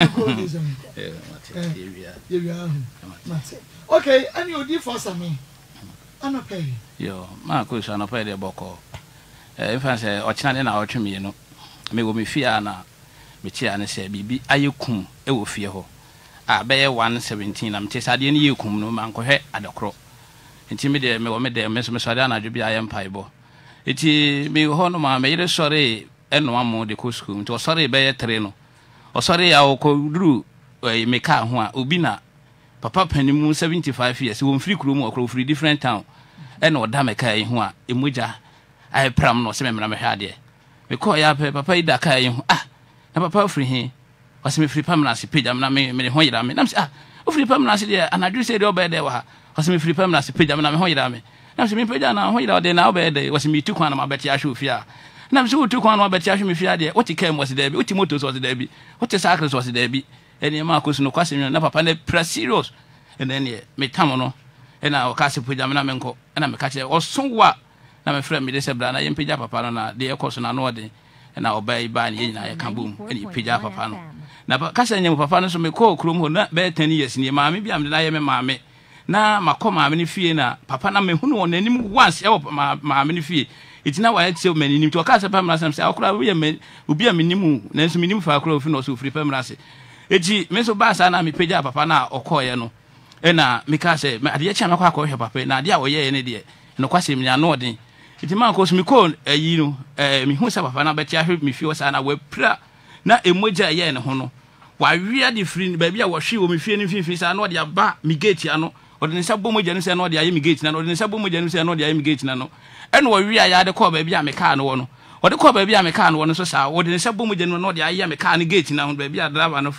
Okay, and you did for some. I'm not paying. Yo, my question, I'm paying the boko. If I say, or China, or to me, you know, me will be Fiana, which I say, be Ayukum, it will fear her. I bear 117, I'm just adding you come, no man, go ahead at the crow. Intimidate me or made them, Miss Sadana, to be I am Pibo. It is me, Honoma, made a sorry, and one more the costume, to a sorry bear traino. Or sorry, I will call Drew, a maker, Ubina. Papa Penny 75 years, won free room or three different town. And or Damaka, Hua, Imuja, I pram no semen Ramahade. We call ya Papa Daka, ah, and Papa free him. Was me free Pamela's pig, I'm not me hoy dame. Ah, free Pamela's there, and I do say the obey there were. Was me free Pamela's pig, I'm not hoy dame. Now she me pig down and hoy out there now, bed was me 2 quan of my betty I should fear. Now she 2 quan of my betty I should be feared. What he came was the debby, what Timotus was the debby, what the sacrament was the debby. Any Marcus no question, and Papa and Presiros, and then me Tamono, and I'll cast it with Amamenco, and I'm a catcher, or so what? I'm a friend, Miss Brana, and Pijapa Parana, the Ecos and Anode, and I'll bay by Nina Caboom, and Pijapa Pano. Now, Cassandra Papano, so me call Crum, who not bear 10 years near Mammy, be I'm the Liam and Mammy. Now, my comma, many fear, Papa, I mean, who won any once, my many fear. It's now I had so many to a castle Pamela, and say, I'll cry, we'll be a minimum, Nancy Minimum for a crow, no so free Pamela. Eji meso basa na mepeja papa na okoye no e na meka se ade eche makwa akọ hwe papa na ade a oye ne de no kwase mi na odin eti ma ko sumi ko ayi no mi hu se papa na beti ahwe mi fi o sa na wapra na emoja ye ne ho no wa wia de firi ba bia wo hwe o mi fi ne fi sa na ode aba mi gate ano ode ne sa bomoja ne se na ode aye mi gate na ode ne sa bomoja ne se na ode aye mi gate na no e na wa wia ya de ko ba bia meka no wo no ode ko ba bia meka no wo no so sa ode ne sa bomoja ne no ode aye meka ne gate na ho ba bia driver no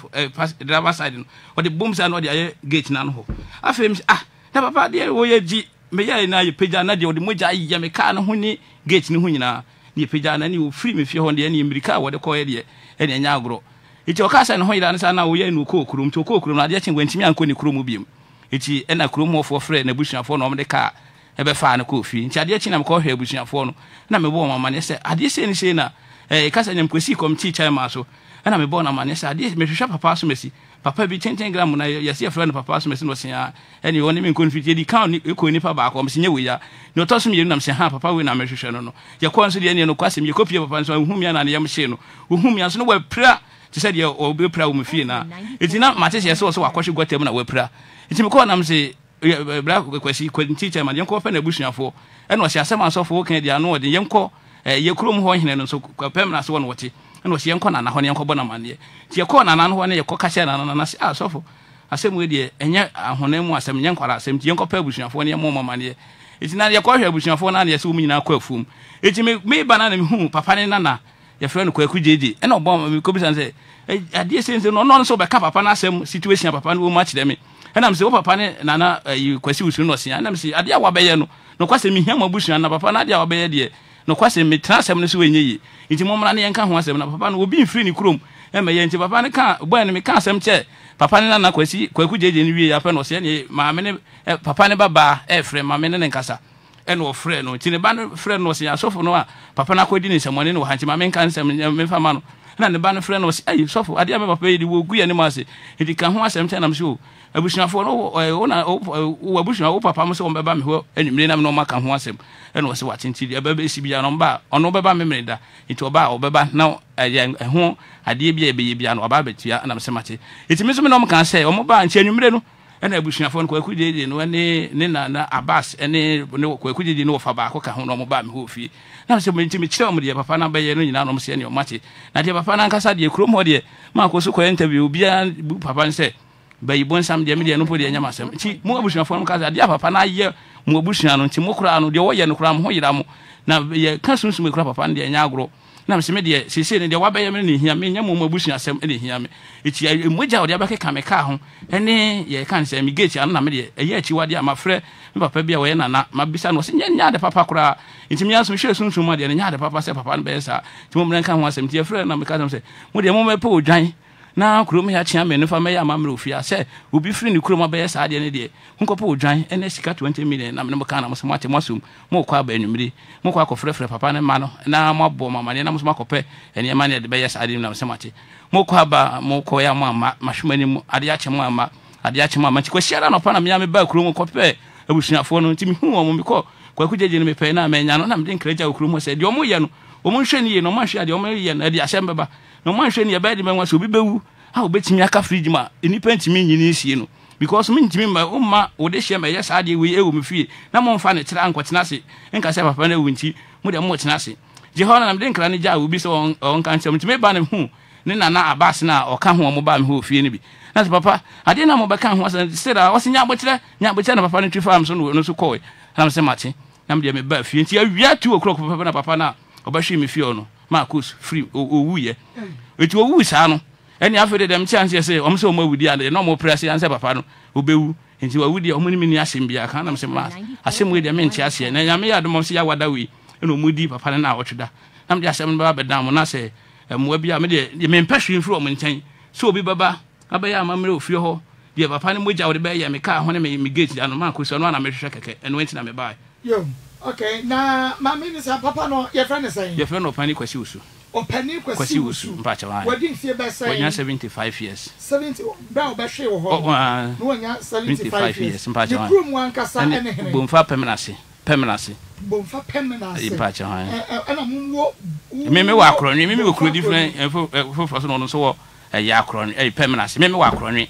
driver side no ode bombs na ode aye gate na no ho afem ah na papa de wo ye ji me ye na ye peja na de ode moja aye meka no ho ni gate ni ho nyina ni peja na ni wo free me fie ho de ni mirika wo de ko ye de e de nya agro iti o ka sa ne ho ira na sa na wo ye no ko okrum to ko okrum na de ache gwantimi anko ni krom biem iti e na krom ho fo frɛ na busuafo no om de ka ebe fa na kofi nti ade achi na mko hwe abusuafo no na mebo mama ne se ade se ni se na e kasa nyam kwesi komti chairman so na mebo na mama ne se ade me hwehwa papa so mesi papa bi 10 gram na yesi afra na papa so mesi no se a ene woni me konfiti di kan ni ko ni papa ko mesi nya we ya no toso me na se ha papa we na me hwehwa no no ye ko anso de ene no kwasem ye kopie papa so ohumia na na yam hye no ohumia so no wa pra ti se de obepra wo me fie na eti na mate se so akwohwe gwatem na wa pra eti me ko na me se black kwesi kwenti chairman yenko fa na busuafo eno se asem asofo kan dia no odi yenko yekrom ho hene no so pemna so no wote eno se yenko na na ho yenko bona mane ti yekko na na ho ne yekko ka se na na asofo asem we die enye ahonemu asem yenko ara asem ti yenko pa busuafo ne yemmo mane eti na yekko hwa busuafo na na yesum nyina kwa afum eti me bana na me hu papa ne nana ye frɛ no kwa kujeje eno bom me kobisan se adie sense no no so be ka papa na asem situation papa no wo match dem and I'm so papa na na kwasi usu no sia na me si ade a wabeye no no kwase me hiam abusuan na papa na ade a wabeye de no kwase me transem no so wenye yi nti momra na yenka ho asem na papa no obi mfiri ni krom e me yenche papa ne ka boy ne me ka asem che papa ne na na kwasi kwaku jeje ni wie afa no sia ne maame ne papa ne baba e frɛ maame ne nkasa e no frɛ no nti ne ba no frɛ no sia sofo no a papa na kwadi ne semone ne wo hanche maame nka nsem me fa ma no na ne ba no frɛ no sia sofo ade a me papa yidi wo guye ne ma se edi ka ho asem che na me so abusuafo no ona abusuafo o papa mo se o beba me ho enimire na me no maka ho asem e no se watentidi e beba esi bia no ba ono beba me meda enti o ba o beba na ho ade bia ebe bia no ba betua na me se mache enti me so me no maka se o mo ba nche enimire no na abusuafo no kwaku jeje no ne na abas ene kwaku jeje no fa ba ko ka ho no mo ba me ho fie na se me enti me kire mo de papa na beye no nyina no me se ne o mache na de papa na nkasa de krom ho de ma ko so ko interview bia papa nse bayi bon sam de me de no podi anya masem ti mo abusuan fo no ka ade papa na ye mo abusuan no ti mo kura no de wo ye no kura mo ho yira mo na ye ka sunsun me kura papa na de anya agro na me se me de sese ne de wa baye me ne hia me nya mo abusuan asem e de hia me eti moja o de abake ka me ka ho ene ye ka nse me gate an na me de ye achi wade ama frɛ me papa bia wo ye nana ma bisa no se nya de papa kura eti me aso hwe sunsun ma de nya de papa se papa no be sa ti mo mran ka ho asem ti frɛ na me ka se mo de mo me po odwan na kuroma ya chia me no fa me ya mamre ofia se obi firi ni kuroma be sa de ne de nkopo odwan ene sika 20 million na me no ka na mo so mate mo so mo kwa ba enumri mo kwa kofrefre papa ne ma no na mo abo mama ne na mo so makope ene ma ne de be ya sa de na mo so mate mo kwa ba mo kwa ya mo ama mahwema ni mo ade ya che mo ama ade ya che mo ama ti kwa shiara no pa na me ya me ba kuroma kope abusuafo no ntimi hu omo miko kwa kujeje ne me pe na me nya no na me de nkraja kuroma se de omo ye no omo nhweni ye no ma hwe ade omo ye na de asem beba no man hwe ne ba de menwa so bi bewu ha obetimi aka fridge ma enipa ntimi nyini sie no because me ntimi ma o ma wo de hye ma yes ade we ewo me fie na mo mfa ne kira ankotena se enka se papa na wo nti mo de mo tena se je ho na me de nkra ne ja obi so on kan cham ntimi ba ne hu ne nana abas na oka ho mo ba me ho fie ne bi na se papa ade na mo ba kan ho se da wo se nya bo kire na papa ne tri farm so no so koy na me se mate na me de me ba fie nti awia 2 o'clock papa na papa na obahwe me fie ono Marcus free owuye etu owu saa no eni afede dem chance say om se om awudi ade no mo presi anse papa no obewu enti wawudi om ni mini asem bia ka na me se ma asem we de me ntia se na nyame ya dom se ya wada we eno mudi papa na awotweda na me de asem ba beda mo na se mo bia me de me mpahwe mfiri om nten so obi baba abaya amamre ofie ho de papa ne moja wode ba ya me ka ho ne me gate ano Marcus ono na me hwehwe keke eno enti na me ba yo. Okay, na mami ni sa papa no your friend is saying. Your friend opani kwasi usu. Opani kwasi usu. Mpacha wa. Wedding fee be say. Wenya 75 years. 70 ba obahwe wo ho. No wenya 75 years mpacha wa. The groom wan kasa ene hene. Bomfa permanency. Permanency. Bomfa permanency. Mpacha wa. Ana munwo. Meme wa akroni, meme go kro different fofo so no so wo ya akroni, eh permanency. Meme wa akroni.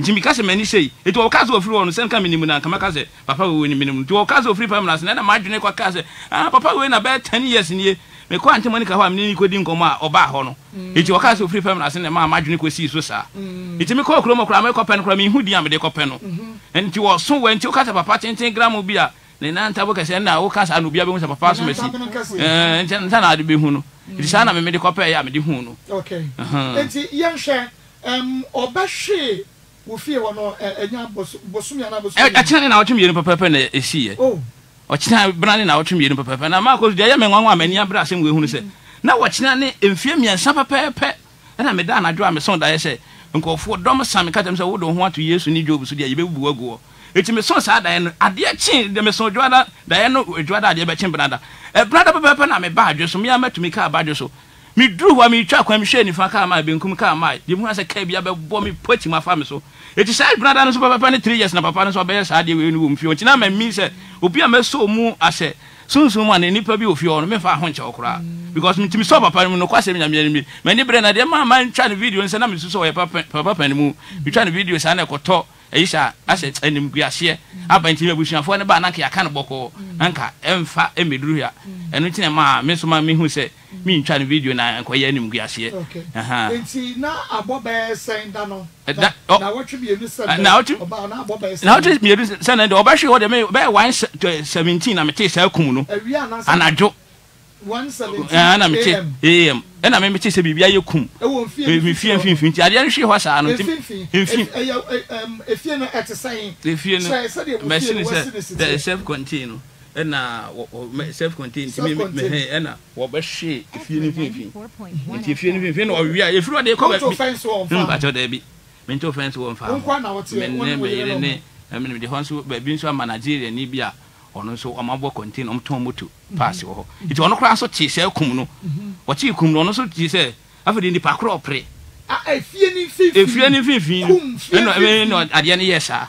Jimmy Casamani say, it will cast of flow on the same coming in Kamakaze, Papa will win minimum, to a castle free permanence, and a marginal case. Ah, Papa will in about 10 years in ye, make quantum Monica, I'm Nikodin Goma or Bahono. It's your castle free permanence, and a marginal sea, so sir. It's a Miko Cromo Crammer Copen Crammy, who diam de Copeno. And you are soon went to Catapa Patin, 10 grams of beer, then Antaboca and now Cas and Ubia with a Papa's Messi. And Tana de Bihuno. It's Anna Medical Pay, I'm the Huno. Okay. And the young share, Obashi. Wofie wo no enya bosumi ana bosumi achina na otwemienu pepepe na esiye oh ochina brani na otwemienu pepepe na Marcus de ya menwanwa amani abra asem we hunu se na ochina ne emfie miensa pepepe na me da na dwoa me son da ye se nkofo dom sam katem se wo do ho ato Yesu ni Job so de ye bebu aguo eti me son sa da ye ade achi de me son dwoa da ye no dwoa da de be chin brada e brada pepepe na me ba adweso me amatumi ka ba adweso mi dru wa mi twa kwa mi hwe ni fa ka ma benkum ka ma de mu ase ka bia be bo mi poti ma fa me so eti sai brother no so papa ne 3 years na papa no so be sa de we ni wo mfio nti na ma mi se obi a me so mu ase sunsun ma ne nipa bi ofio no me fa ho nche okura because mi ti mi so papa no kwa se mi nyame ni me ni bre na de ma man twa ne video nse na mi so ye papa mu mi twa ne video sa na ekoto eisha ase enim guase aba nti abusuafo ne ba na ka yaka no boko anka emfa emeduru ya eno nti na ma me so ma me hu se mi ntwa ne video na nko ye enim guase nti na aboba sen da no na wotwe bi enu sen oba na aboba sen na wotwe bi enu sen na oba hwe ho de me be 117 na me te sa akum no anajo 117 na me te am ena me meti se bibia ye kum me fie finfin ti ade hwe ho saa no finfin efie no exercise efie no machine se self contain ena self contain ti me he ena wo ba hwe efie no finfin ti efie no finfin o wi a efie o de ko ba bacho da bi me to fence wo mfa me ne me yere ne me de ho so ba bi so manager ni bia ono so amabo contain omton moto pass wo ho iti ono kra so ti se akum no wo ti akum no ono so ti se afedi ni pakro opre a efie ni finfin no ade ne yesa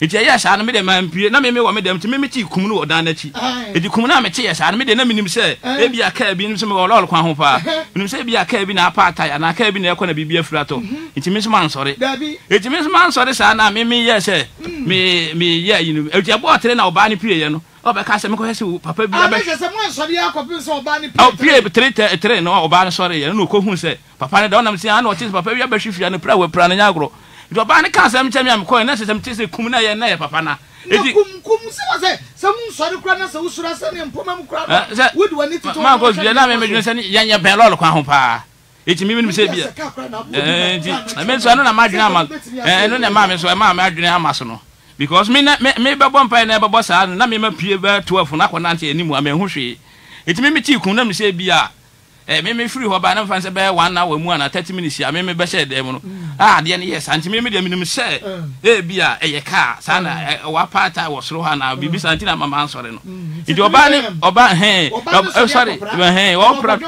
iti yesa no me de man pie na me wo me dem ti me ti akum no odan na ti iti akum na me ti yesa no me de na minim se e bia ka bi no so me olol kwa ho pa minim se bia ka bi na apata ya na ka bi na ekona bibia furato iti me so man sori iti me so man sori sa na me yesa me ye inu iti abo otre na oba ni pie ye no Oh, ben, quand c'est moi, c'est où papa bien. Ah, mais c'est moi, je suis à copine son bani. Oh, puis très non, au bani soirée, il nous cohun c'est. Papa ne donne pas un autre papa bien ben chiffre ne prend ou prend un agro. Il doit pas quand c'est moi, quoi, non, c'est un petit c'est comme na papa na. Et dit comme c'est mon soirée quoi na c'est où sur la scène pour même quoi. Où doit ni tout. Ma cause bien là mais je sais il y a bien lol quoi on pas. Et tu me sais bien. Mais ça non ma dina ma. Non na ma mais so ma ma dina ma so no. Because me babon pa na babon sa na me mapie ba 12 na kona nte animu ame ho hwe etime me ti kun na me se bia me free ho ba na mfa se ba 1 na wa mu ana 30 minutes ya me be se dem no ah de ne yes anti me de me se bia e ye ka sa na wa parta wo soro ha na bibi santi na mama ansore no idi oba ne oba he sorry he wo pra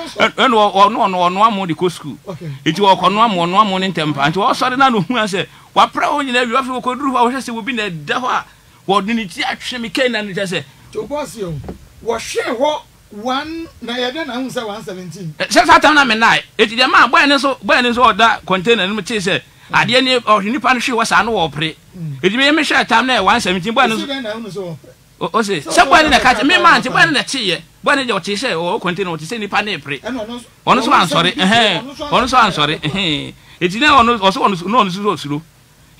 no amu di ko school idi wo ko no amu ni ntempa anti wo sori na no hu an se wa pra o nyina wiafe wo koduru ho hwese wo bi na da ho a wo ni ti atwe me kan na ni tese to boss yo wo hwe ho 1 na yeda na hu se 117 se fata na me nai eti de ma boy ni so oda container ni me ti se ade ni o ni pa no hwe wo sa no wo pre eti me me hwe tam na 117 boy ni so o se se boy ni na ka me ma anti boy ni na ti ye boy ni je o ti se o container o ti se ni pa na pre ono so ansori eti na ono so suru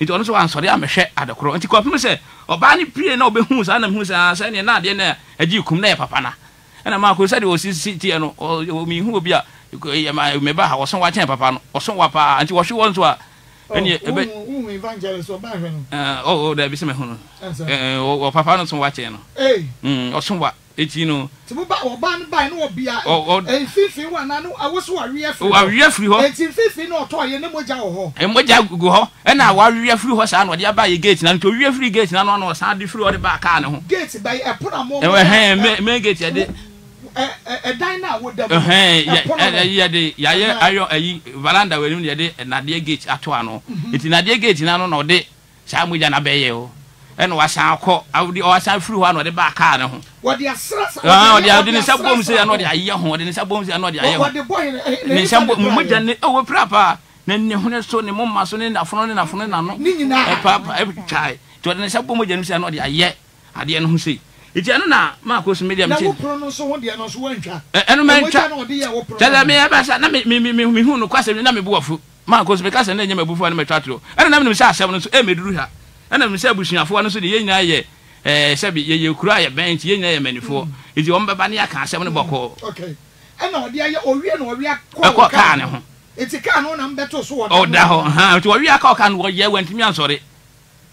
it also answer am hwe adekro nti ko pem se oba ni pie na obehu sa na hu sa sa ne na de na aji kum na papa na na ma ko se de osisi tie no mi hu obi a me ba ha oson wa chen papa no oson wa pa nti wo hwe won so a eni ebe hu evangelist oba hwe no oh da bi se me hu no o papa no so wa chen no oson wa eti no ti bu ba oba ni bai no obi a enfifi wa na no awoso awia free ho eti enfifi na oto ye ne moja wo ho e moja gugu ho e na awia free ho sa na odi aba ye gate na nto awia free gate na no na sa de free odi ba ka ne ho gate bai e pona mo me gate ye de e dan na wo da ye de ya ye ayo ayi veranda we ni ye de na de gate ato ano eti na de gate na no na odi sa moja na be ye ho and was our call. I would also through one of the back. What the assassin? Oh, the idea is albums say another year, and his albums are not the idea. What the boy is some woman, oh, papa, then the honor son, the mom, son, and a friend, and a friend, and a papa, every child. To the album, and say another year. I didn't who see. It's Anna, Marcus, medium, and a man, tell me about me who no question, and I'm a boy. Marcus, because I never before I'm a tattoo. And I'm going to say, 7 to 8. And I'm saying, I want to say, Sabby, you cry a bench, you name any four. It's your own babania can 7 buckle. Okay. And no, dear, we are called. It's a canon and better sword. Oh, down to a real cock and what you went to me, I'm sorry.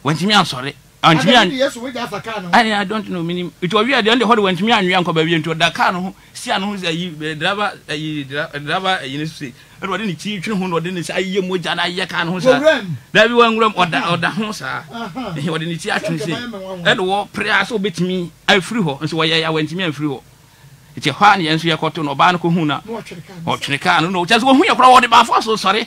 Went to me, I'm sorry. And yes, we got a canon. I don't know, meaning it was the only one went to me and young baby into the canon. See, I know the driver in the and what any teacher who didn't say you would and I can't hold everyone room or the Honsa. He would need to say, and war prayer so beat me. I threw her, and so I went to me and threw. It's a honey and so you caught on Oban Kuhuna or Trican. No, just when we are proud about us, so sorry.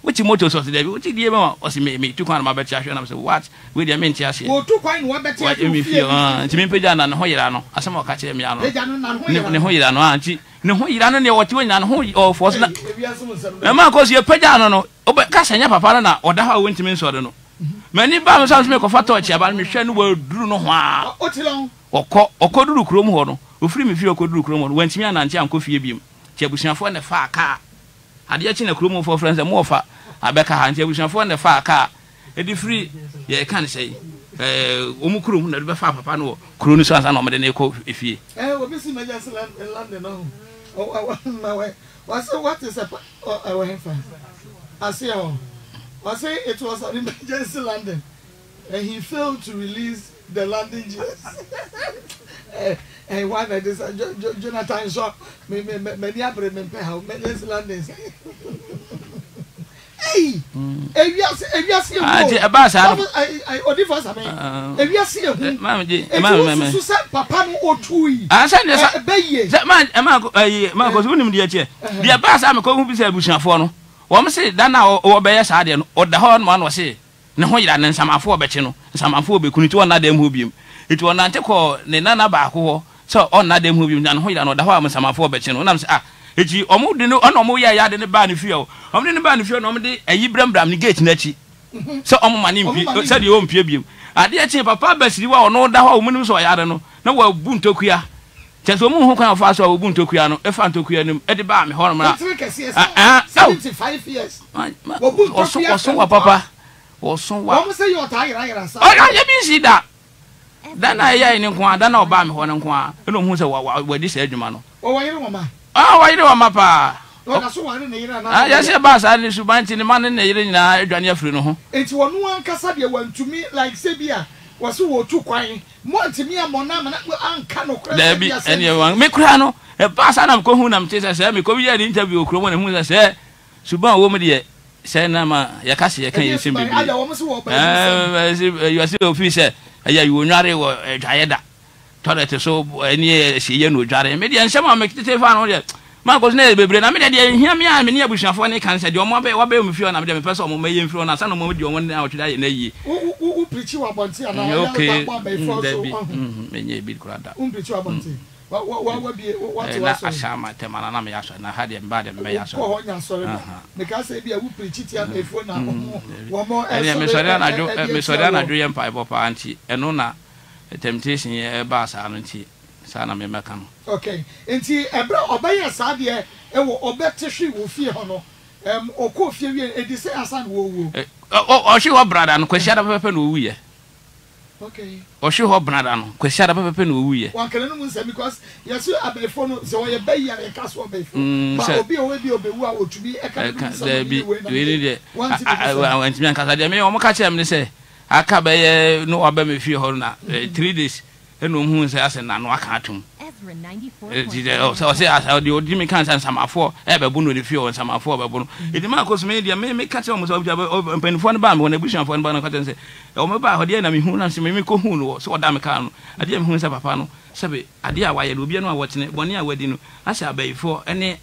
which motors was Debbie, which gave him was made me 2 crown my better. And I said, what with your mint Yashi? Oh, 2 coin, what better? What you me feel? Jimmy Pajan and Hoyano, as some catch him young. Hoyano, auntie. No, you don't know what you and who or for not. Because you're Pajano, or Cassania Papana, or the how went to Minnesota. Many bombs make of a torch about Michel will do no one or Codu Cromhorn. O free me fio kodru kromo no wantimi anante ankofie biem ti abusuafo ne fa aka ade achi na kromo for friends mo fa abeka ha ti abusuafo ne fa aka edi free ye kan sei omukrom na be fa papa no kro ni so ansa na omde ne ko efie obi si meja slan in London no o my way what is our infant asio I say it was an emergency landing and he failed to release the landing gears. And one that is Jonathan Shaw, many other men pay how many landings. Hey, if you see I only for some. If you see him, Mamma, Papa or Tui. I said, that man, Marcus, wouldn't be a chair. The Abbas, I'm a common business for no. One say, Dana or Bayas Adian, or the horn man was say. ne ho yira ne samafo obechi no samafo obekuni ti ona dem ho biem eti ona nte ko ne nana ba ko ho so ona dem ho biem na ho yira no da ho am samafo obechi no na se ah eti omo de no ona omo ya ya de ne ba ne fie o omo de ne ba ne fie no omo de ayi bram ne gate na chi so omo mani bi so de o mpie biem ade echi papa basiri wa ono da ho omo so ya de no na wa bu ntokua cheso omo ho kan fa so wa bu ntokua no e fa ntokua nim e de ba me ho no na 75 years wa bu ntokua so wa papa. Or so, what was your tiger? I didn't see that. Then I ain't one, then I'll buy me one and one. I don't want to know what this edge, man. Oh, I don't want. Oh, I don't want my pa. I just said, Bass, I didn't buy any money in the Daniel Fruno. It's one Cassadia went to me like Sabia was so too quiet. More to me, I'm on Aunt Cano. There be anyone. Micrano, a pass and I'm going to say, I'm going to interview Crowan and Musa said, Suba woman here. C'est ya kasi ya kan yin simbi you are still officer ya you nyare wo dwaeda toilet so eni si ye no dware me dia nsema me tete fa no dia man ko na bebre na me dia hia me a me ni abusuafo ne kan se dia omo be wa be omo fio na me dia me pese omo maye mfio na sa no omo dia omo na otwida ye na yi u preach wa bonti ana ya ba by force o me nye bi kura da preach wa bonti wa bi what you ask asama temana na me aso na ha de mba de me aso ko nya sori me ka say bi a wupri chiti a me phone na wo mo me sori na do yam pa ibo pa anti eno na temptation e ba sa no nti sa na me meka no okay nti ebra obaye sa de e wo obete hwi wo fie ho no okofie wie e di say asan wo o hwi ho brada no kwesi ada pepe no wuye. Okay. Osho ho brada no kwesi ada pepe no wuye. Wan kele no munse because yesu abefo no ze oye bayi ya ka so abefo. Ba obi o we bi obewu a otubi e ka bi we de. Wan ti mi an ka de me o mo ka che me se aka be ye no oba me fie ho na 3 days e no hu se ase na no aka atum. Ezra 94. O se asa de odi me kan san samafo e be bu no ne fie ho samafo be bu no. Idi ma ko so me de me ka che o mo so penfo no ba me wona bushafo no ba na ka te se o me ba ho de na me hu na se me ko hu no so o da me ka no ade me hu se papa no se be ade a wa ye obi no a wotene bone a wadi no asa abayfo ene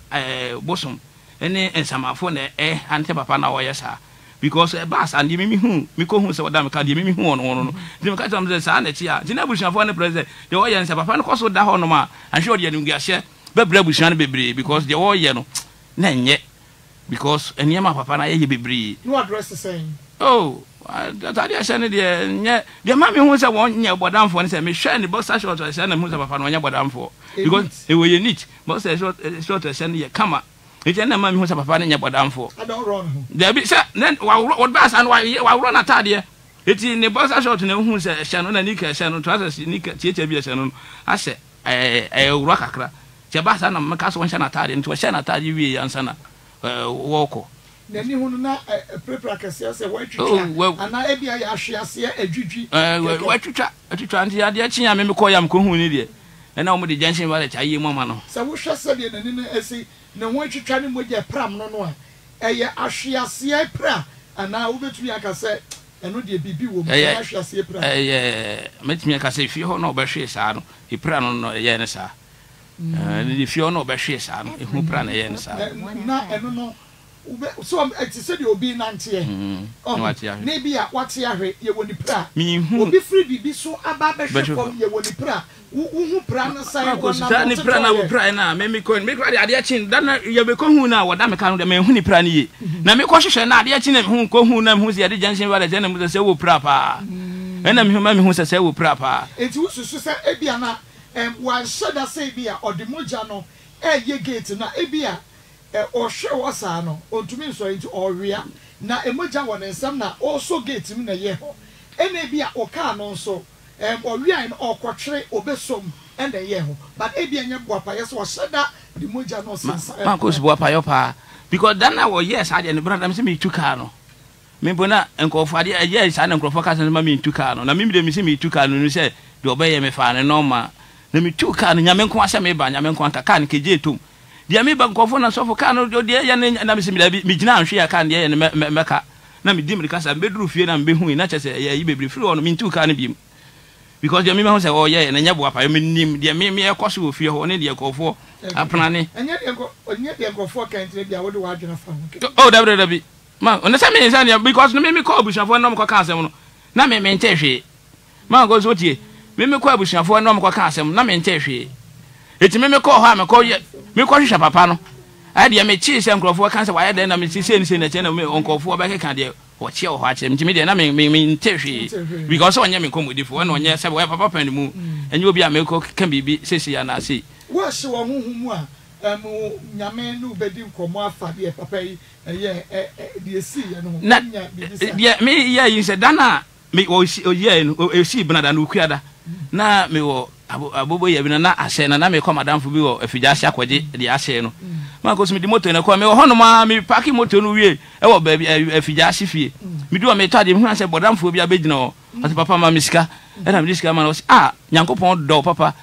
bosom ene ensamafo na e ante papa na o ye sa because bas and me hu me ko hu se o da me ka de me hu no de me ka tam se sa na chi a tina bushafo na president de o ye nsa papa no ko so da ho no ma an hwe o de ngu ahye be bra bushana bebre because de o ye no na nye because ene ma papa na ye bebre no address the saying oh that I said the mammy who said one year bodam for and said, Michelle, the boss, I shot a send a moose of one year bodam for. Because it was unique, boss, I shot a send a camera. It's a mammy who's a fan in your bodam for. I don't run. There be then what bass and why you run a tadia. It's in the boss, I shot to know who's a Shannon and Nika, Shannon, Travis, Nika, Tietabia Shannon. I said, a rockacra. Jabas and Macassar and Shanatari into a Shanatari and Sana Walker. Nani hununa prepare akase se wetwitwa ana ebia ya hwease adwidwi wetwitwa anti ade achi ya meme koyam ko hu ni de na omo de junction ba le chaye mu ama no se wo hwese de nani na esi na ho atwitwa ne moje pram no no a eye ahwease pra ana obetumi akase eno de bibi wo mu ahwease pra eye metumi akase fi ho na obahwe saa no e pra no no eye ne saa ni fi ho na obahwe saa no e hu pra na eye ne saa na eno no so it said you be 90 maybe what here you will pra obi free bibi so aba be from you will pra wo pra na sai go na pra na wo pra na me me coin me kwa ade achin da na you be ko hu na wo da me kan me hu ni pra na ye na me ko hwehwe na ade achin na hu ko hu na hu se ade junction wa da je na mu se wo pra pa na me hu se wo pra pa it wo susu se e bia na wan shoda se bia odimoja no e ye gate na e bia or show us, I know, or to me, so into or rear. Now, a moja one and some now also gates in a year. And maybe a can also, or rear or quatrain or besom and a year. But a bien guapayas was said that the moja no sense. Uncle's guapayopa. Because then I was, yes, I didn't brother me to Carno. Mibona and Cofadia, yes, I don't crofocas and mammy to Carno. Now, maybe they see me to Carno and you say, do obey me fan and norma. Let me two can and Yamenquasa me by Yamenquanca can KJ2. Dia me banko fo na so fo kan do dia ya na me simila bi gina nhwe ya kan dia ya meka na me dim rika sa be duru fie na me hu na chese ya yi bebri firi ono me ntu kan bi because dia me ho se o ye na nya bo apa me nim dia me ekoso wo fie ho ne dia kofo apana ne anya dia ko nya dia kofo kan tire bia wo de wa adwena fa ho oh da bi Man, on ne sait même pas because no me call bushafo no mko ka asem no. Na me mente hwe. Man go so tie. Me call bushafo no mko ka asem na me mente hwe. Eti me call ha me call ye. Me call hwe papa no. Ai de me chi se nkrofo ka se wa ye de na me chi se ni se na che na me onkrofo ba ke ka de o che o ha che. Me de na me mente hwe. Because onye me komodifo na onye se wa papa pan mu. Enye obi a me call kan bibi sesi ya na se. Wo se wo honhum a nyame no bedi nkomo afade papa yi ye de si ye no nya bibisa me ye yi se dana me o ye no e si bina dana okuada na me wo abobo ye bina na ase na me koma danfo bi wo afija ase akoje de ase no ma ko so me di moto na ko me ho no ma me paki moto no wie e wo ba afija ase fie me do me tade me hu ase bodanfo bi abegina o ase papa ma misika e na me disika ma no ah nyankopon do papa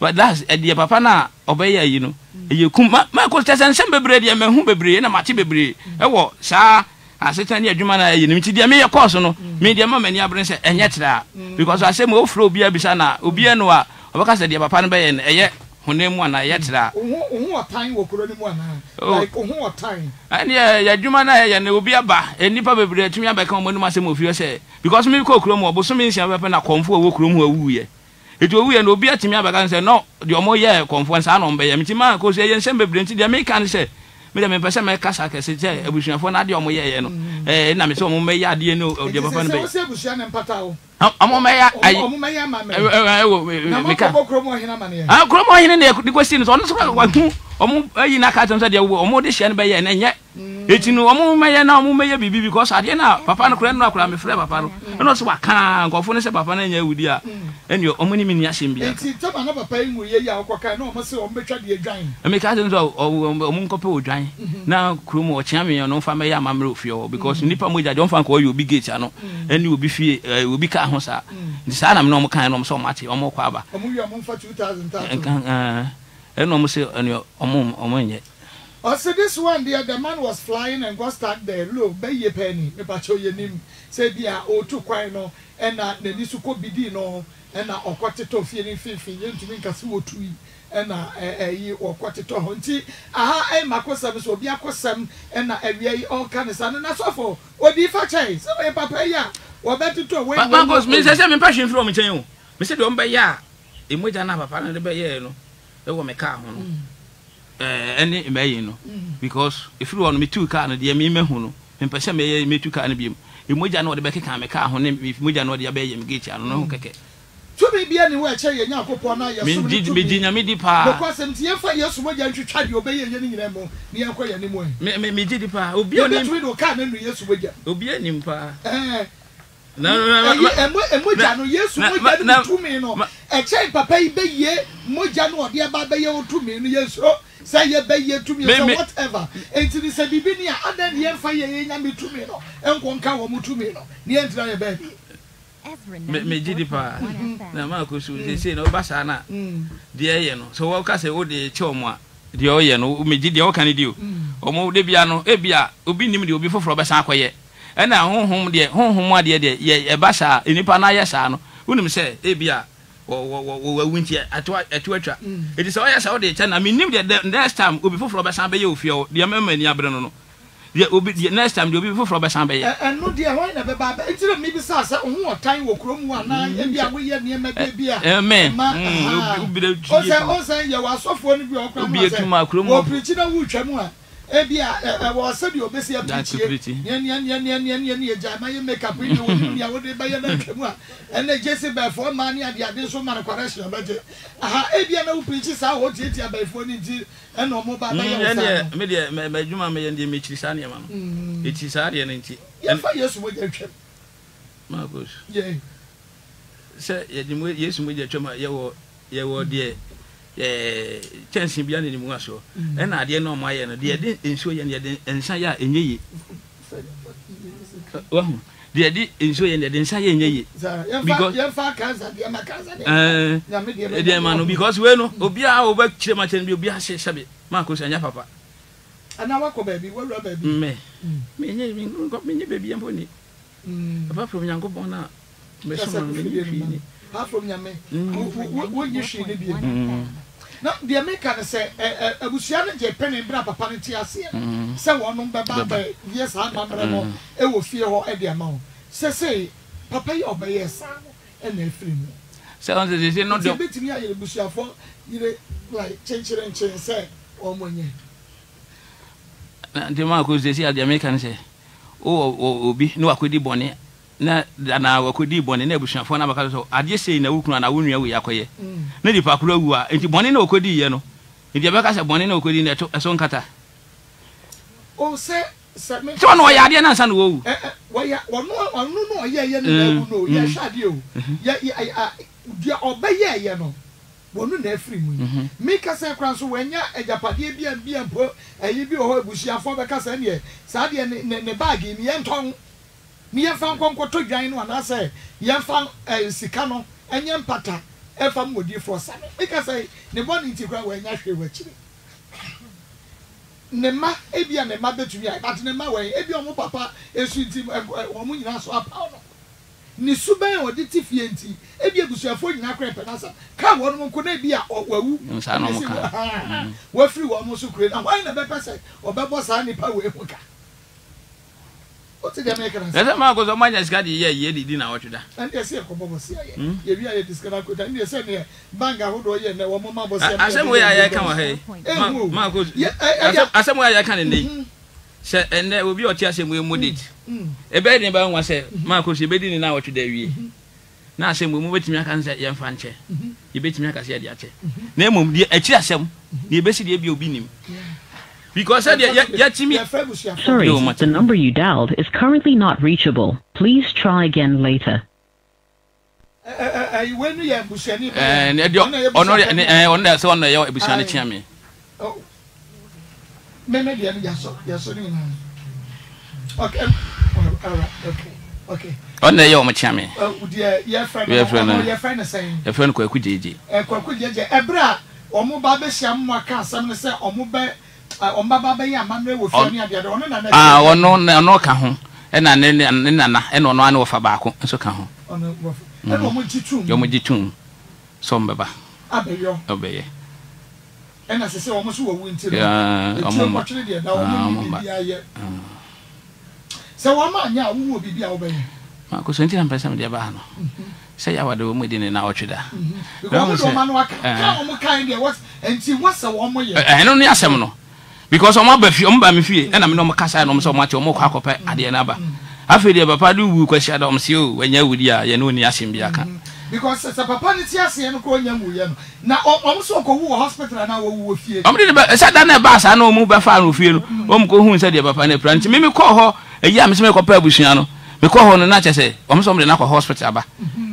but that's dear papa na obeye yi no ye kum ma ko tsense bebre de me hu bebre na mate bebre e wo sa asetani adwuma na ye nimti de me ye course no me de ma mani abren se enye tira because I say me ofro bia bisa na obie no a obaka se de papa no be ye eye honemu ana ye tira hu otan wo koro ni mu ana like hu otan ani ye adwuma na ye ne obi aba enipa bebre atumi aba kan mo no asem ofio se because me ko koro mu oboso me nsia be na konfo wo koro mu awuye etu owu ye no obi atimi abaga nse no de omo ye conference anom be ye mitima ko se ye nsembe brenti de me kan se me de me pese me kasa kase je ebusuafo na de omo ye no na me se omo me ya de no de papa no be se ebusua ne mpata o omo me ya ma me me ka ah kromo hene ne de kwesi no so wa hu omo ayi na ka temse de omo de hye ne be ye na nye etinu omo me ye na omo me ye bibi because ade na papa no kra no akra me frɛ papa no no so wa kan nkofo ne se papa na nya wudi a enyo omo ni mini asem bia eti tama na papa inwu ye ya okwaka na omo se omo betwa de adwan me ka temso omo nkope odwan na kromo o chiame no mfa me ye amamre ofio because nipa moja de mfa ko ye obi gate ano eni obi fie obi ka ho sa ndi sa na me no omo kan no omo so omo ate omo kwa ba omo wi omo mfa 2000 kan eno omo se enyo omo nye. Also, this one, dear, the man was flying and got stuck there. Look, be ye penny, me pacho ye nim, say dear, oh, two quino, and the disuko bidino, and a quartet of feeling 50, yen to make a soo tree, and a ye or quartet of hunty. Aha, and M'akosem will be M'akosem, and a ye all kind of sun and a sofa, or the facha, so a papaya, or better to away. Marcos, Mrs. I'm impatient from it, you. Mr. Dombaya, in which I never found the bayano, the woman car. Any may no because if you want me two car na de me mehuno me pese me two car na biem e moja na o de be keka me car ho ne moja na o de be yem gate ano no keke to be bia ni we che ye nyakopo na yesu me di nya me di pa because em tie fa yesu moja ntwetwa de obeye ye ni nyina mo ni akwa ye ni mo me di pa obi oni me do car na nu yesu moja obi ani mpa moja no yesu moja de tumi no e che papa yi be ye moja na o de ba be ye o tumi no yesu say ye be ye to me so whatever enti se bibi ni a dan ye fa ye nya me to me no enko nka wo mu to me no ni entira ye be me gidi pa na ma ko su se no ba sa na de ye no so wo ka se wo de che omo a de o ye no me gidi o kan de o omo de bia no e bia obi nim de obi foforo be sa akoye e na honhom de ye e ba sa enipa na ye sa no unim se e bia wo winti atwa it is all yes all the time I mean the next time obi foforo be san be ye ofio de amani abre no the obi next time the obi foforo be san be ye and no de why na be ba it is me be say say ho otan wo krom wa na e bia wo ye ne me be bia amen obi de twi o say ye wa sofo no bi o kram obi etuma krom wo preachi na wo twam a e bia wo say de obesi preachi ne ye jama ye make up ni wo ni wo de ba ye na twam a ene jesi be for man ya dia din so man correction be je aha e bia na wo preach sa wo tie tie be for ni ji ene omo ba ba ya sa me de me adwuma me de me chiri sa ne ma no e chiri sa de ne nti e fa yesu wo je twem Marcos ye se ye de yesu mo je twem ye wo de chance bia ne ni mu aso ene ade na omo aye no de de enso ye ne de ensa ya enye ye wa dia di enso ye ndede nsa ye nyaye because ye fa cancer dia ma cancer na me dia ma no because we no obi a oba kire ma chen bi obi a hye hye Marcos anya papa ana wa ko ba bi wura ba bi me nyi ba bi en poni papa from yango bon na me so ma me ni ni papa from nyame wo nyi shi ni bi No, the American say, "Abusiana Japan and Brapa Panitiasi." Say one number by yes, I'm Mamma. It will fear or at the amount. Say, Papa, you obey yes, and they film. So, on the day, not the bit me, I will for you like change and change, say, or money. The Marcus, they say, the American say, Oh, be no, I could be bonnet. Na na wakodi bone na ebusuafo na maka so ade sei na wukunu na wonua we yakoye na di pakura wua enti bone na okodi ye no enti abeka se bone na okodi na eso nkata o se se me so no ya ade na nsa no wu waya wonu no oyeye na ewu no ye hwade o ya obeyeye no wonu na afri mu mi kase kran so wanya ejapade bia mpo eyi bi o ebusuafo beka se ne sa ade ne bag ni ye nton ni yefan konkoto dwan no na se yefan sika no enye mpata efam modi for sa me ka say ne boni ntikwa we nya hwe wachire ne ma ebia ne ma betumi ai but ne ma we ebia omo papa esu ntim omo nyina so apa no ni suben odi tifie nti ebia gusuafo nyina kra penasa ka wonu monko na ebia wawu nsa no mka wa free wo omo so kure na why na be person obebo sa ni pa we mka. Ezra M'akosem manya sika di ye di na wotweda. Nti ese ekobobo sia ye. Ye bia ye diskana kweda. Nti ese ne banga hodo ye na wo mama bosia. Asemo ya kan wa he. M'akosem. Asemo ya kan ne. Se ene obi oti asemo emodit. Ebe ni ba nwa se M'akosem be di ni na wotweda wie. Na asemo mu betimi aka nse ye mfa nche. Ye betimi aka se de ache. Na emom di achi asem. Ye besi de bi obi nim. Because sorry, the number you dialed is currently not reachable. Please try again later. Okay. On the your chame. Your friend Kwaku JJ. Ebra, omo ba be siam mo aka asam ne se omo be on baba be ya mamre wo fani ade ade ono na na ah ono ka ho e na ne nana e no ano wo fa ba ko so ka ho ono wo fa e no mo jitum so mbeba abeyo e na sese wo mo so wo wuntire ya omo mo tire de da omo ni bibia ye se wo ma nya wo bibia wo be ma ko so nti na pesa me de ba no se ya wade wo mo de ne na otweda wo so ma no aka ka omo kan de what enti wo se wo mo ye e no ni asem no. Because I'm not fee, I'm fee, and I'm not cast on so much or more copper at the anaba. I feel your papa do question on you when you would ya, you know, Niasimbiaca. Because as a papa is yes, and calling young William. Now, also go to hospital and I will fear. I'm not sat down a bass, I know move a fan with you. Omco who said your papa and a plant. Mimi call her a yam is make a pair with Shiano. Me call her on the night, I say, I'm something like a hospital.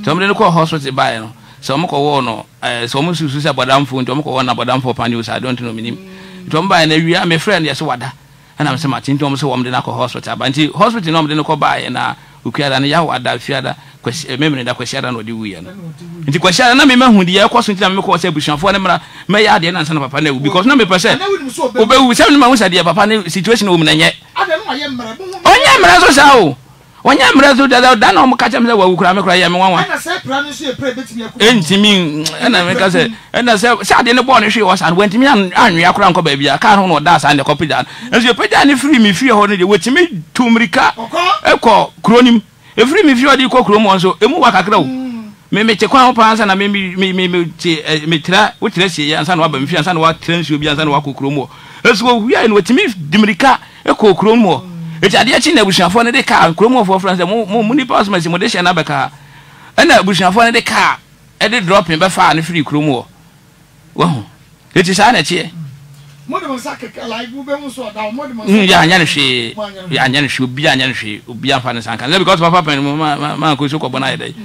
Somebody call hospital by so much or no. So much suicide, but I'm phone to one about them for panels. I don't know him. Tomba na wi am friend yes wada ana mse Martin tom so wom de na ko hospital ba nti hospital no de no ko bae na okuada na ya wada fiada kwesi memre da kwesi ada no de wi ya nti kwesi ada na me mahudi ya kwaso nti na me ko se busuafo na mra me ya de na nsa na papa na wu because na me person obewu se me ma hu sa de papa na situation wo na nye ada no aye mra onye mra so sa o onye mra so da na o mka chemse wa wukura me kura ya me wanwa ana se pra no so e pre betimi akọ entimi ana me ka se ana se sa de ne bo ne hwe o san wentimi anwe akura nko ba bia ka ho no da san de kopida enso e peda ne free me fie ho ne de wetimi tumrika ekọ kronim e free me fie o de ko krom onso emu wa kakra o me che kwan pa ansa na me tra wo tra sie ansa na wa ba me fie ansa na wa transio bi ansa na wa ko krom o enso wo hwi an wetimi dimrika ekọ krom o eje ade achi na busuafo ne de ka kromo for France mo ni pass message mo de she na beka na busuafo ne de ka e de drop me be fa na free kromo wo ho eje sa na chi mo de mo saka like wo be mo so da mo de mo ya nya ne shi obi anya ne shi obi afa ne sanka because papa pen mo ma ko so ko bona yede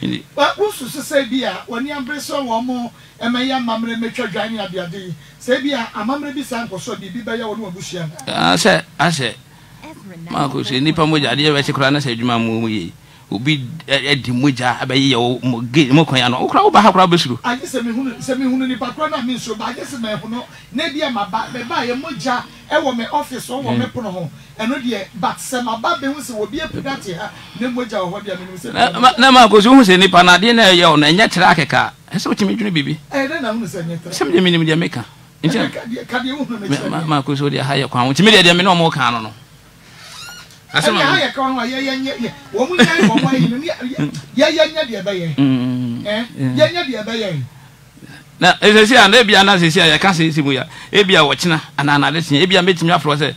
ndi wa wo su se bia woni ambreso wo mo emeya mamre metwa dwan abiade se bia amamre bi sanko so bi be ya woni abusua ase Marcus, ni pamoja aliye wachikura na sejuma mu ye. ubi edi moja abayi yo mo kwan no okra besuru age se me hunu ni pakra na mi so ba age se me hunu na bia maba be ba ye moja e wo me office wo me pono ho eno de but se maba be hu se obi apudate ha na moja wo bia me se na ma ko so hu se ni panade na ye o na nya kira keka e se otimi dwune bibi e na hu se nya kira se me minim de meka ntia ka de hu na me ma ko so de ha ye kwan otimi de me no mo kan no asema ya kwa ya wo mu ya wo wa inu ya de ba ye ya de ba ye na esesi an ebia na sesi ya ka sesi mu ya ebia wo kina anana de sin ebia metimi afro se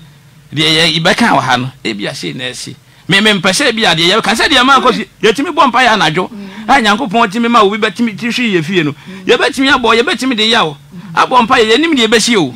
de ye ibeka wa ha no ebia she na esi me mpese ebia de ye ka se de ma ko yetimi bo mpa ya najo a nyankopon timi ma obi betimi tihwi ye fie no ye betimi abo ye betimi de ya wo abo mpa ye nim de besie o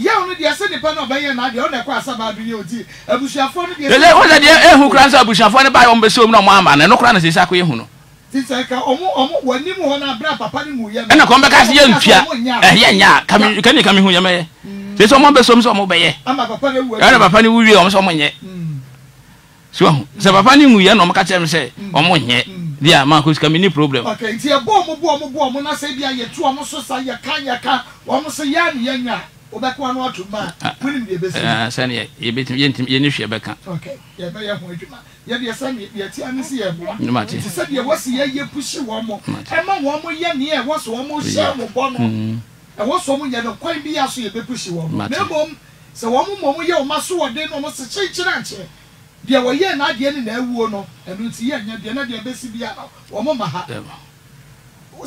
Problem. Okay, dear bomb, I say, yeah, two almost yaka, almost a yan. Obakwa no atuma kunim de besi sane ye betim ye nihwe beka okay ye ba ye ho aduma ye de sane ye ti anisi ye bo ti se de wasi ye pushi wo mo e ma wo mo ye ne e wasi wo mo sha mo bo no e wasi wo mo ye no kwan bi aso ye be pushi wo mo na bom se wo mo ye o ma so wo de no mo se chichira anche de wo ye na de ne na awuo no e no ti ye nya de na de besi bia wo mo ma ha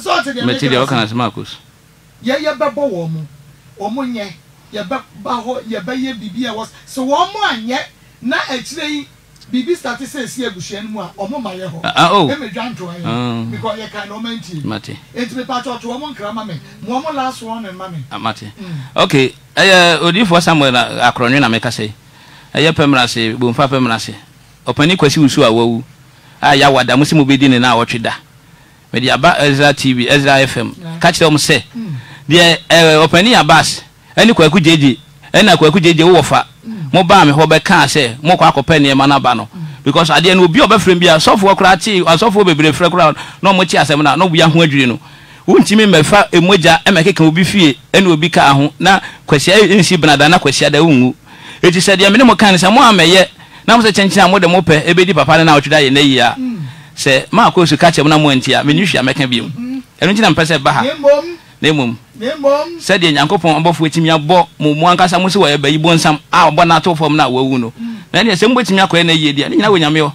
so te de me ti de o kana Marcus ye ba bo wo mo omunye ye ba ho ye ba ye bibi e was so wo mo anye na akire yi bibi start say si eguhwe nmu a omo ma ye ho e me dwanto aye because ye kan no manti mate enti me pa to omo nkra ma me mo omo last one ma me mate okay odifo Samuel akronwe na meka say eye pemrase bo mfa pemrase opani kwasi usu a wawu aya wada musi mo bedi ne na awotweda me di aba Ezra TV Ezra FM ka kire om say de opani abas ani kwaku jeje ena kwaku jeje wo fa mo ba me ho be kan se mo kwa akopani e ma na ba no because ade na obi obefrem bia sofo okra chi asofo bebere fre kra no mo chi asem na no bia ho adwiri no wuntimi mefa emoja e meke kan obi fie ena obi ka ho na kwasi ensi benada na kwasi ada wungu eti se de me ne mo kan se mo ameye na mo se chenchen mo de mo pe ebedi papa na otwida ye na yi a se ma akosu ka chem na mo antia me nihwa meka biem eno ntina mpese ba ha Nemom said the Yankopon above which me a bo, Muanca Samus were by Bon Sam, our Bonato from now, Wuno. Then there's some which me a coin a year, and now we are meal.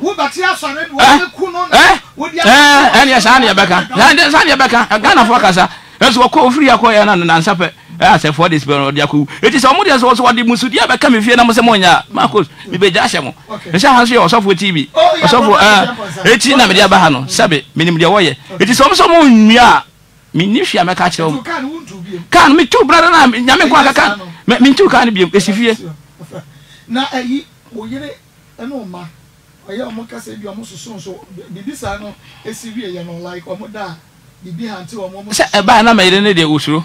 Would that yes, and yes, Anya Becca, and yes, Anya Becca, a gun of Wakasa. That's what called free acquire and supper. As a for this bell Yaku, it is almost also what the Musudia become if you know Mosemonia, Marcus, Bibe Jashamo. The Shahansi or software TV, or software 18 Amelia Bahano, Sabbath, minimum your way. It is almost Monia. Minifia me catch him. Can me too, brother. I me kwa kan. Me too can be esifie. Na ayi oyere eno oma. Oye omo ka se bi omo susun so bibi sa no esifie ye no like omo da bibi hante omo. Se e ba na me re ne de usuro.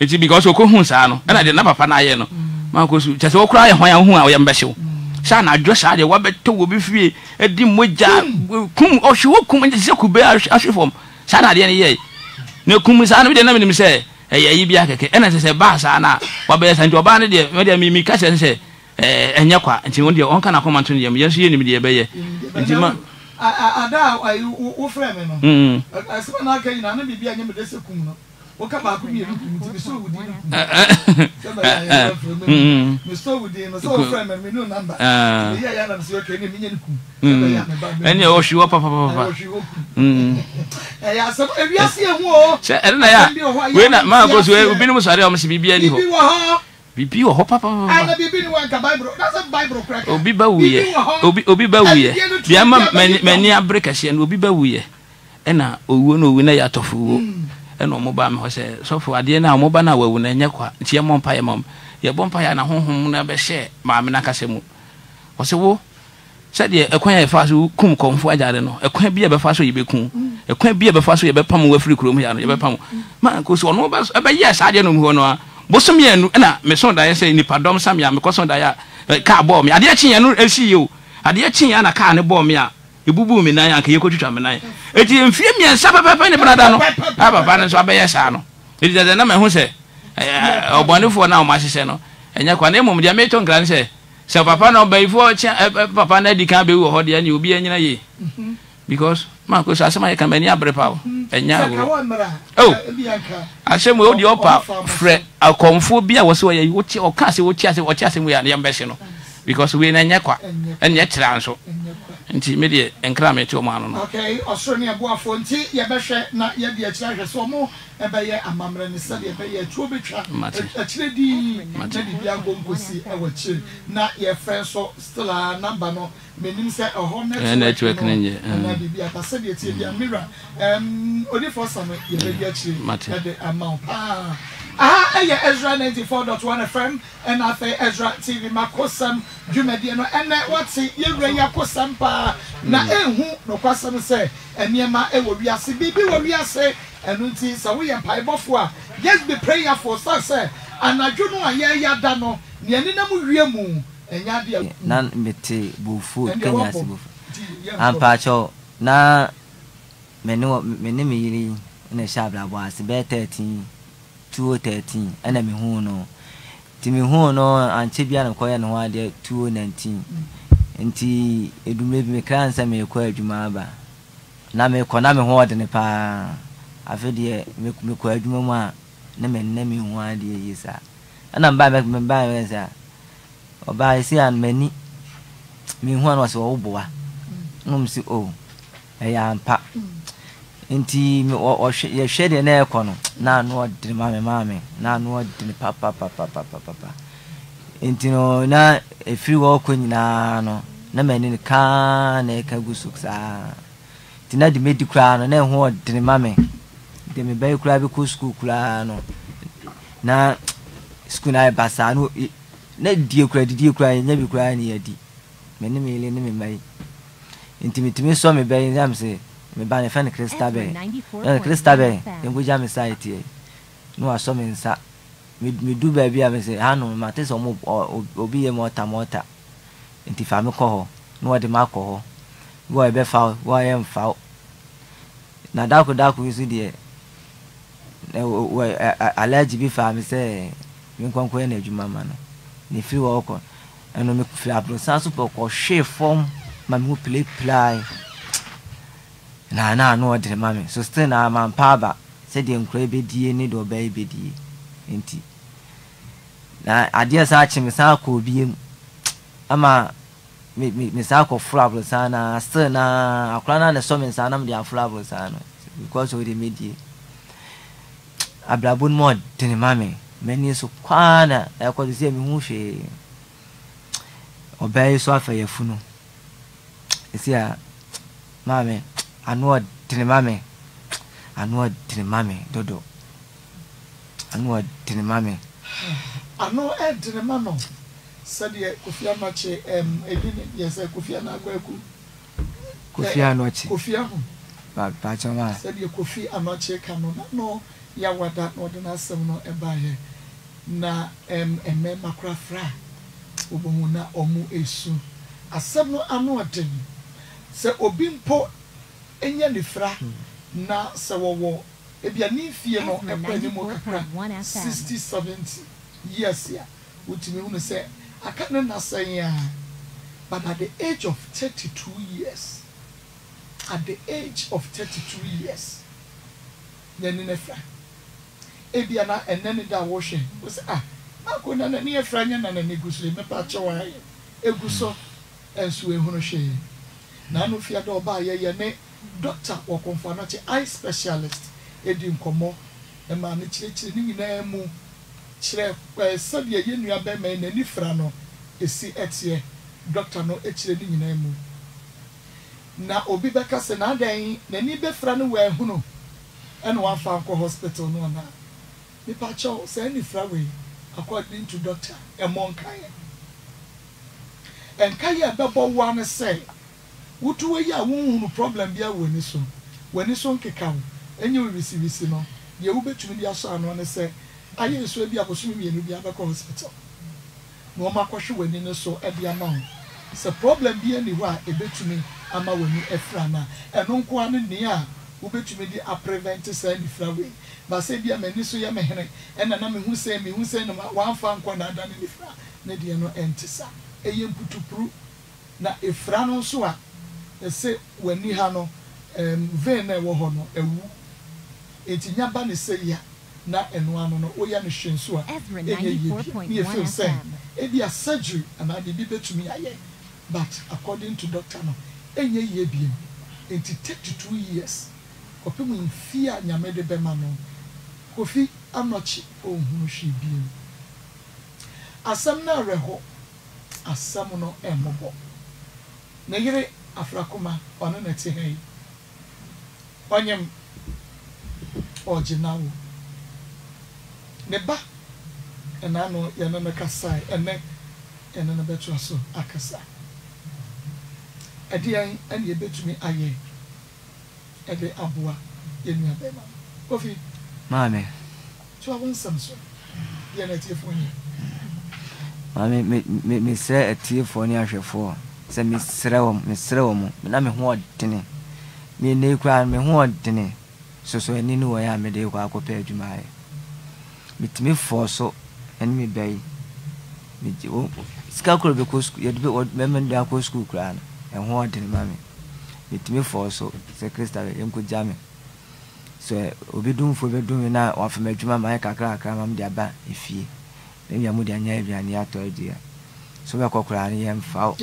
Eti because okohun sa no. Na de na papa na ye no. Ma ko su. Se wo kra ye hwan a hu a ye mbehye. Sha na adwo sha de wo beto wo bi fie edi moja kum ohwe kum je se ku be ahwefom. Sha na de ne ye. Ne kumisa na bi de na me se eyi bia keke ena se ba sa na wa be sanjo ba ne de mi ka se enye kwa nti won de on ka na comment ne yam yesu ye ni mi de be ye nti ma ada wo frame no asema na ka ina na bibia nyem de se kum no wo ka ba ku bi nti bi so wudi mi so wudi no so frame me no number ya ya na so ke ni mi nyen kum enye o shiwo papa so ebi ase ehu o se na ya we na ma go so obi no so are o msi bibia ni ho Bibi wa hopa pa. Ana bibi ni wanka Bible. That's a Bible crack. Obi ba wuye. Obi ba wuye. Bia ma mani abre kase na obi ba wuye. E na owu no owu na ya tofu. E na omoba me ho se sofo ade na omoba na wawu na nya kwa. Tie mompa ye mom. Ye bompa ya na honhom na be she ma me na kase mu. O se wo. Se de ekwan ya fa so kum konfo ajare no. Ekwan bia be fa so ye be kun. Ekwan bia be fa so ye be pam wa firi krom ya no. Ye be pam. Ma ko so no ba be ye sade no mu ho no a. Bosomia nu na me son da yesa ni padom samia me koson da ya ka ball me ade achinya no esi yo ade achinya na ka ne ball me a ebubu me nan anka yekotutwa me nan eti emfie mi ensa pepepe ne brada no ababa ne so abeyesa no eti da na me ho se obonefo na o ma hihye no enya kwa na emom dia me to ngran se se papa no bayfo papa na di kan be wo ho dia ne obi anyina ye because ma ko sa asema ye kan mani abre pawo enya wo oh asema wo di opa fre akomfo bia wo se wo ye wo ka se wo ti asema ya ye mbese no because we na nya kwa enya tira nso nti me de enkra me ti o ma no no okay osroni abuafo nti ye behwe na ye de akira hwe so mo e be ye amamre ne se de be ye tuo betwa akire di bia gomkosi e wo kire na ye fren so still a number no menim se eho network nenye na bia ta se de ti bia mira oni for some ye be ye akire na de amount yeah, Ezra 94.1 FM and I say Ezra TV M'akosem Jumediano and what's it you ready pa na ehu no kwasem say enema e wo wiase bibi wo wiase enu nti say we empire bofo a just be prayer for success anadwo no aye ya da no ne nenam wie mu enya de na mete bofu Kenya se bofu ampacho na me ne yiri na shabla bo as be 13 and I'm no Timmy Hono and Chibian of Koyan Hoa 219. And tea, it will make me clans and me acquire Jumaba. Now make Konami Horde and a pa. I feel dear, make me acquire Jumama. Name one dear, yes, sir. And I'm back my buyers, sir. Or by sea and many. Me one was old boy. No, see, oh, I am pap. Inti me o ye shede na ekono na no de mame na no de papa inti no na efiri wo konyina no na mani ka na ekagusuksa ti na de medikura no na ho de mame de me bai kura bi ku school kura no na school na basa no na die kura nya bi kura ni adi meni me ile ni me mai inti mitimi so me bai nzam se me ba ne fan Christabel en goja me site no aso me nsa me du ba bia me se hanu ma te so mo obi ye mota enti fa me ko ho no odi ma ko ho wo e be fa wo ye mfa na daku isu de wo allergy bi fa me se me nkonko ye na adwuma ma no ne firi wo ko eno me firi abro san so ko hwe form ma me play na odi mame so still na man paba said the nkra be die ni do ba be die enti na adia sa chi me sa ko biem ama me sa ko frablo sana still na akra na le so me sana me dia frablo sana because we dey media ablabun mod de mame meni so kwana e ko se me hu hwe obey so afa yefu no esia mame Anua dine mame, Dodo. Anua dine mame. Anua dine mame. Sadia Kufia Mache, yes, Kufia Nagueku. Kufia Noche. Kufia. Pachama. Sadia Kufi Amache Canona. No, Yawada, Nordina Semino, and Baye. Na, Macra Fra. Ubumuna Omu Esu. A Semino Anua dine. Se Obimpo. Enya nifra na sawowo ebia ni fie no ekwani mo kakra 60-70 years ya utime unu se akana na sanya but at the age of 32 years nene nefra ebia na enene da wohwe wo se ah mako na na ne efra nya na na negusu me pa chewa eguso enso ehunu hwe na no fie da oba ye ne doctor or confirmatory eye specialist Edin Komo, a man, a church, a new name, na obi beka se na adan na ni befra no wa hunu and wa fa ko hospital no na me pa cho se ni fra we according to doctor e monkaye and kaye bebo wa ne se wutu we ya wunhunu problem bia woni so nkeka wo enye we bisi no ye wo betumi dia so ano ne se aye so bia ko so mi enu bia beka hospital no ma ko hwe woni ne so e bia ma se problem bia ni wa e betumi ama woni efrana eno nko anu ni a obetume di prevent say di frawe ba say bia mani so ya mehre ena na me hu say no wanfa nko na adane ni fra na de no entisa eye mputupru na efrano so a say wani ha no vein na wo ho no ewu etinya ba ne say ya na eno anu no oya ne hwen so a eye feel say e bia surgery and I be betumi aye but according to doctor no enye ye biem enti 32 years opemu mfia nyamede be manu kofi anochi ohunu hwe biem asam na reho asam no emobo na yire afrakoma ono na tehei onyem ojinawo neba enano yanana kasai ene enana betu so akasa adian ene betumi aye ede aboa enu abema kofi mame twa won samso ye na tiefo ni mame me se tiefo ni ahwefo se me srewo na me ho odene me ne kwa me ho odene soso eni ni wo ya me de kwa akopa adwuma aye mitimi fo so eni me bai me je wo sika ko be ko school ye de me me da ko school kra na en ho odene mame mitime forso se kristale enko jame so obidumfo bedumi na wafama dwuma man kakra mam dia ba efie na nyamu dia nya ebiani atọ dia so be kokura ni yemfao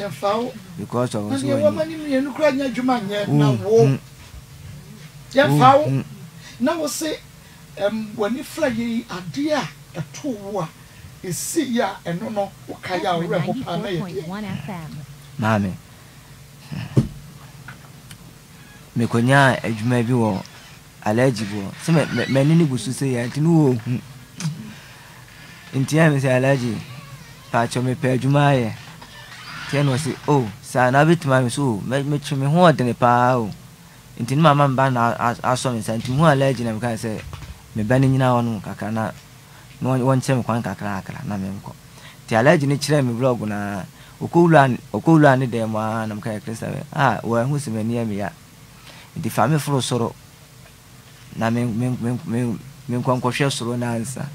because of so yenu kura nya dwuma nya na wo yemfao na wo se wani flaye ade a eto wo a esi ya eno no ukaya ore ho pa na ye mame me konya adwuma bi wo allergy bo se me ni gusu se ya tinu ohun ntia me se allergy pa cho me pe adwuma ye teno se oh sa na bit ma me so me chi me ho odene pa o ntini mama mba na aso me sa ntinu allergy na me kan se me ba ni nyina wonu kaka na won che me kwan kakra na me nko ti allergy ni chire me blog na okowula ni de ma na me kan krista wo ehun se me ni ame ya di famille frosoro na men kwankwohwe soro na ansa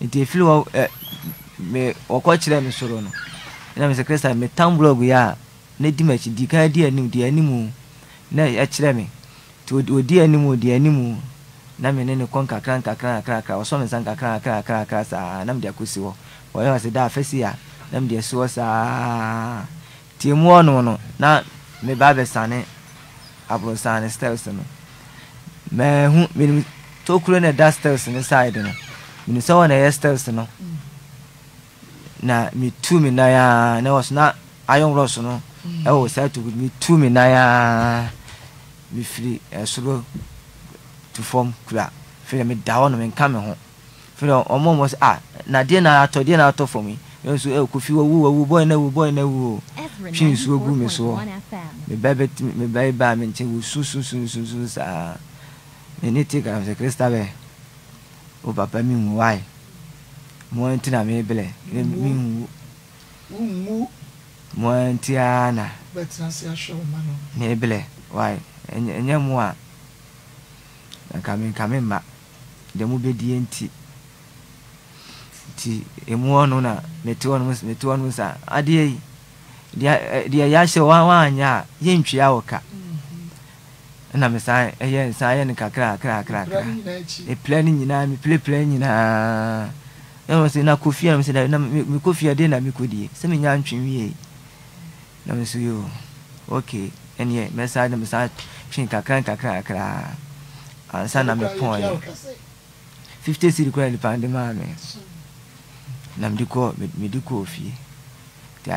ite filo me okochire me soro no na me secretary me tam blog ya na di match di kan di animu na ya chire me to di animu na me ne konka kran oso me sanka kran sa na me dia kusi wo oyo se da afesi ya na me dia so sa ti mu ono no na me ba be sane abrosan Stelson me hu me to kure na da Stelson side no me so na ya Stelson no na me tu me na ya na was na ayon ross no e wo say to me tu me na ya me free esro to form kura free me da wono me ka me ho free omo mo na de na ato for me so e ko fi wo boy na wo she is so good me so me baby me chew su sa me niti ka se Krista be o papa mi mu wai mo nti na me bele mi mu mo nti ana but na se asho ma no me bele wai enye mu a ka me ma de mu be di enti ti emu ono na metu onu sa adie dia yashe wanya yentwia woka na mesan eye ni kakra e planning nyina mi plan nyina no se na kofia mi se na mi kofia de na mi kodie se me nya ntwenwie na me so yo okay enye mesan twin kakra ansa na me point 50 silikuwa nilipande mame. Na mdiko ofie. Te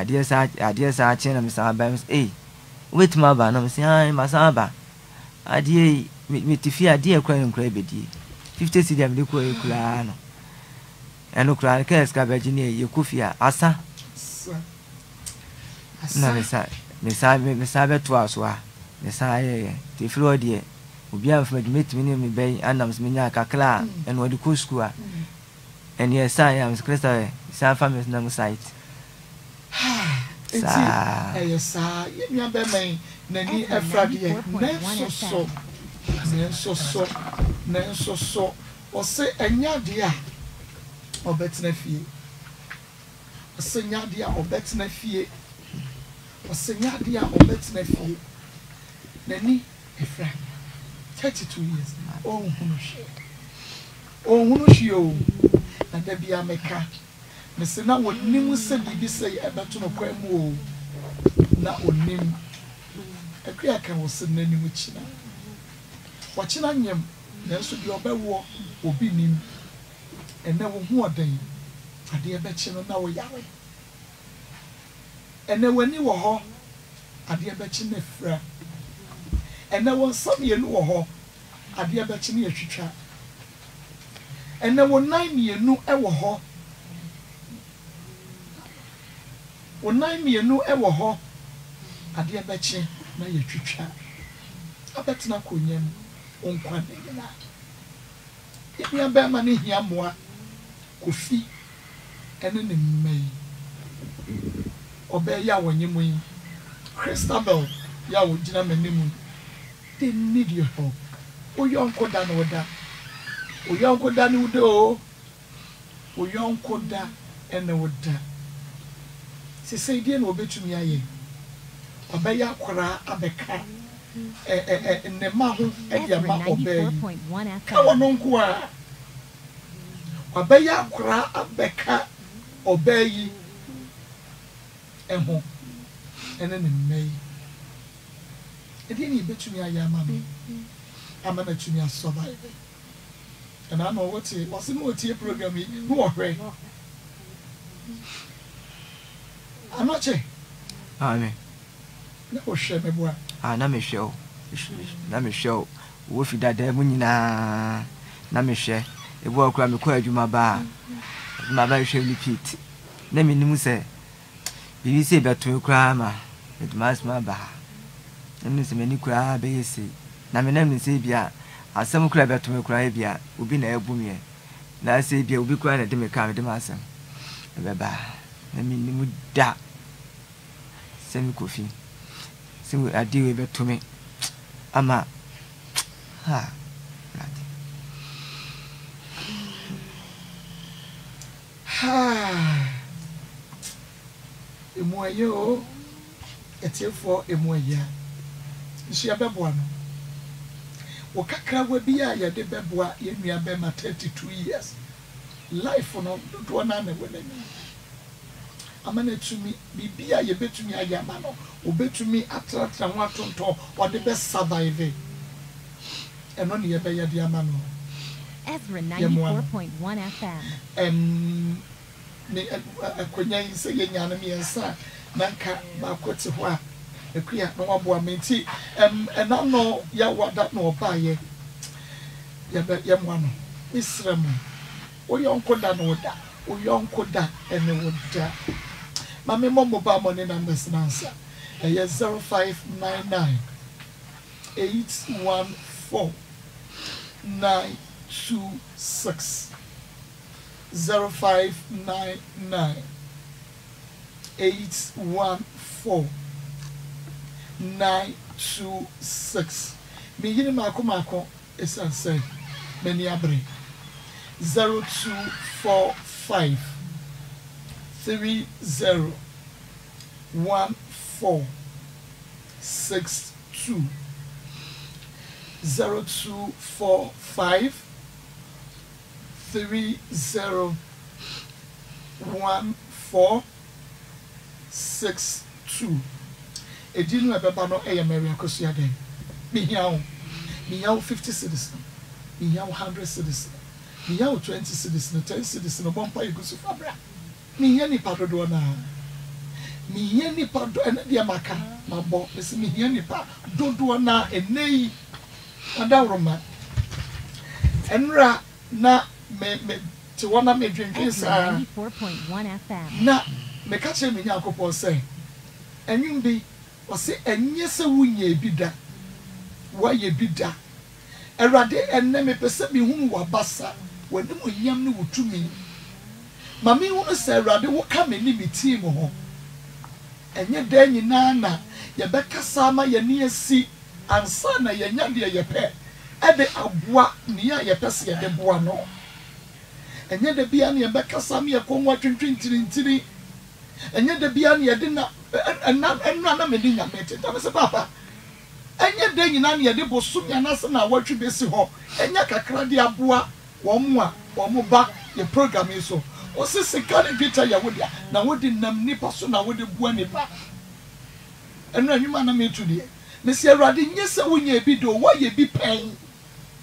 adie saa chena misamba msi, "Hey, wait maba na msi, ah, masamba." Adie mitifia adie kwa nkura ebedi. 50 sidi amdiko ekula ano. Ano kura ka eskabajini yekufia asa. Na mesa beto asoa. Mesa ye te flo die. Obiam from admitting me bay and I'm Minya Kakla and what the Kuskua. And yes, I am Christa, some famous number site. Yes, you have been Nanny Afradia, Nan so, or say a yadia or bet nephew. A senyadia or bet nephew. Or senyadia or bet nephew. Nanny Afradia. 32 years. Oh, Hunushio, and there be a maker. Mr. Now, what Nimu said, did say about to no crime woe? Now, what Nim a cracker was sending him with China. Watching on him, there should be a bell war will be Nim, and never more than a dear betching on our Yahweh. And then when you were home, a dear betching a friend. And there was some year no ho, a dear Betchini a chicha. And there were 9 year no ever ho. Or 9 year no ever ho, a dear Betchin, my chicha. A betina cunyan, unquan. If you are bear money here more, coffee, and then in May. Obey Yahweh, you mean Christabel, Yahweh, Jinaman. They need your help. Oh, your uncle Dan order. Oh, your uncle Dan Udo. Oh, your uncle Dan and order. She said, "Dear, no bet to me, I obey your cora, abeka, and the mahu, and your mahu obey. Come on, uncle. Obey your cora, abeka, obey, and who, and then in May." I didn't bet to me, I am mammy. I'm a bet to me, I survive. And I know what it was in what your program is. No, right? I'm not sure. Amen. No, shame, my boy. And I'm a show. I'm a show. Wolfie that demon, Namisha. A walk around the quad, you my bar. My bar shall repeat. Let me know, sir. You say that to a grammar. It must my bar. Mr. Menicra, be say. Naminam is Abia, as some crabber to me cry Abia, will be near Bumia. Now say, Abia will be crying at the Mecca de Massa. Baba, I mean, would da. Send me coffee. Send me a deal to me. Ama. Ha. Ha. Emoyo. It's here for Emoya. She a babuano. Wakakra webia ya de babua in your bema 32 years. Life on one anna women. A man to me, Bibia, you bet to me a yamano, or bet to me attract and want to talk, or the best survive. And only a bayer diamano. Ezra 94.1 FM. And a quinyan saying yanami and sa, Nanka, Bakotsuwa. A queer no one boy means he, and I know ya what that no buy ye. Ya bet yam one, Miss Remo. Oh, your uncle da no da, oh, your uncle da, and no would da. Mammy Mobile money numbers and answer. A year 0599 814 926. 0599 814 926. Me yini mako is answer. Many abre 0245 30 14 62 0245 30 14 62. A genuine pepper no air Maria Cosia day. Meow, 50 citizens, meow 100 citizens, me yao 20 cedis no 10 cedis no bompa igusu fabra. Me yeni padodo na. Me yeni padodo ene dia maka mabo. Mesi me yeni pa dodo na enei adawroma. Enra na me to wana me drinking sa 94.1 FM. Na me kache me nyakopo say. Enyum bi o se enye se wunye bida. Wa ye bida. Erade enne me pese bi hu wa basa wadu mo yam ne wotumi ma me hu se erade wo ka me ni mitim ho enye da nyina na ye bekasa ma ye ne asi ansa na ye nya de ye pe ebe aboa ne ya ye pese ye de boa no enye da bia ne ye bekasa me ye konwa twintwintiri enye da bia ne ye de na enna na me de nya mete ta me se papa enye da nyina ne ye de bosumi anasa na watwe besi ho enye kakra de aboa womwa womuba ye program iso o sisika ni Peter ya wodia na wodi nam nipa so na wodi bua nipa eno anwuma na metu de mesi Awrade nyese wonye bi do wo ye bi pen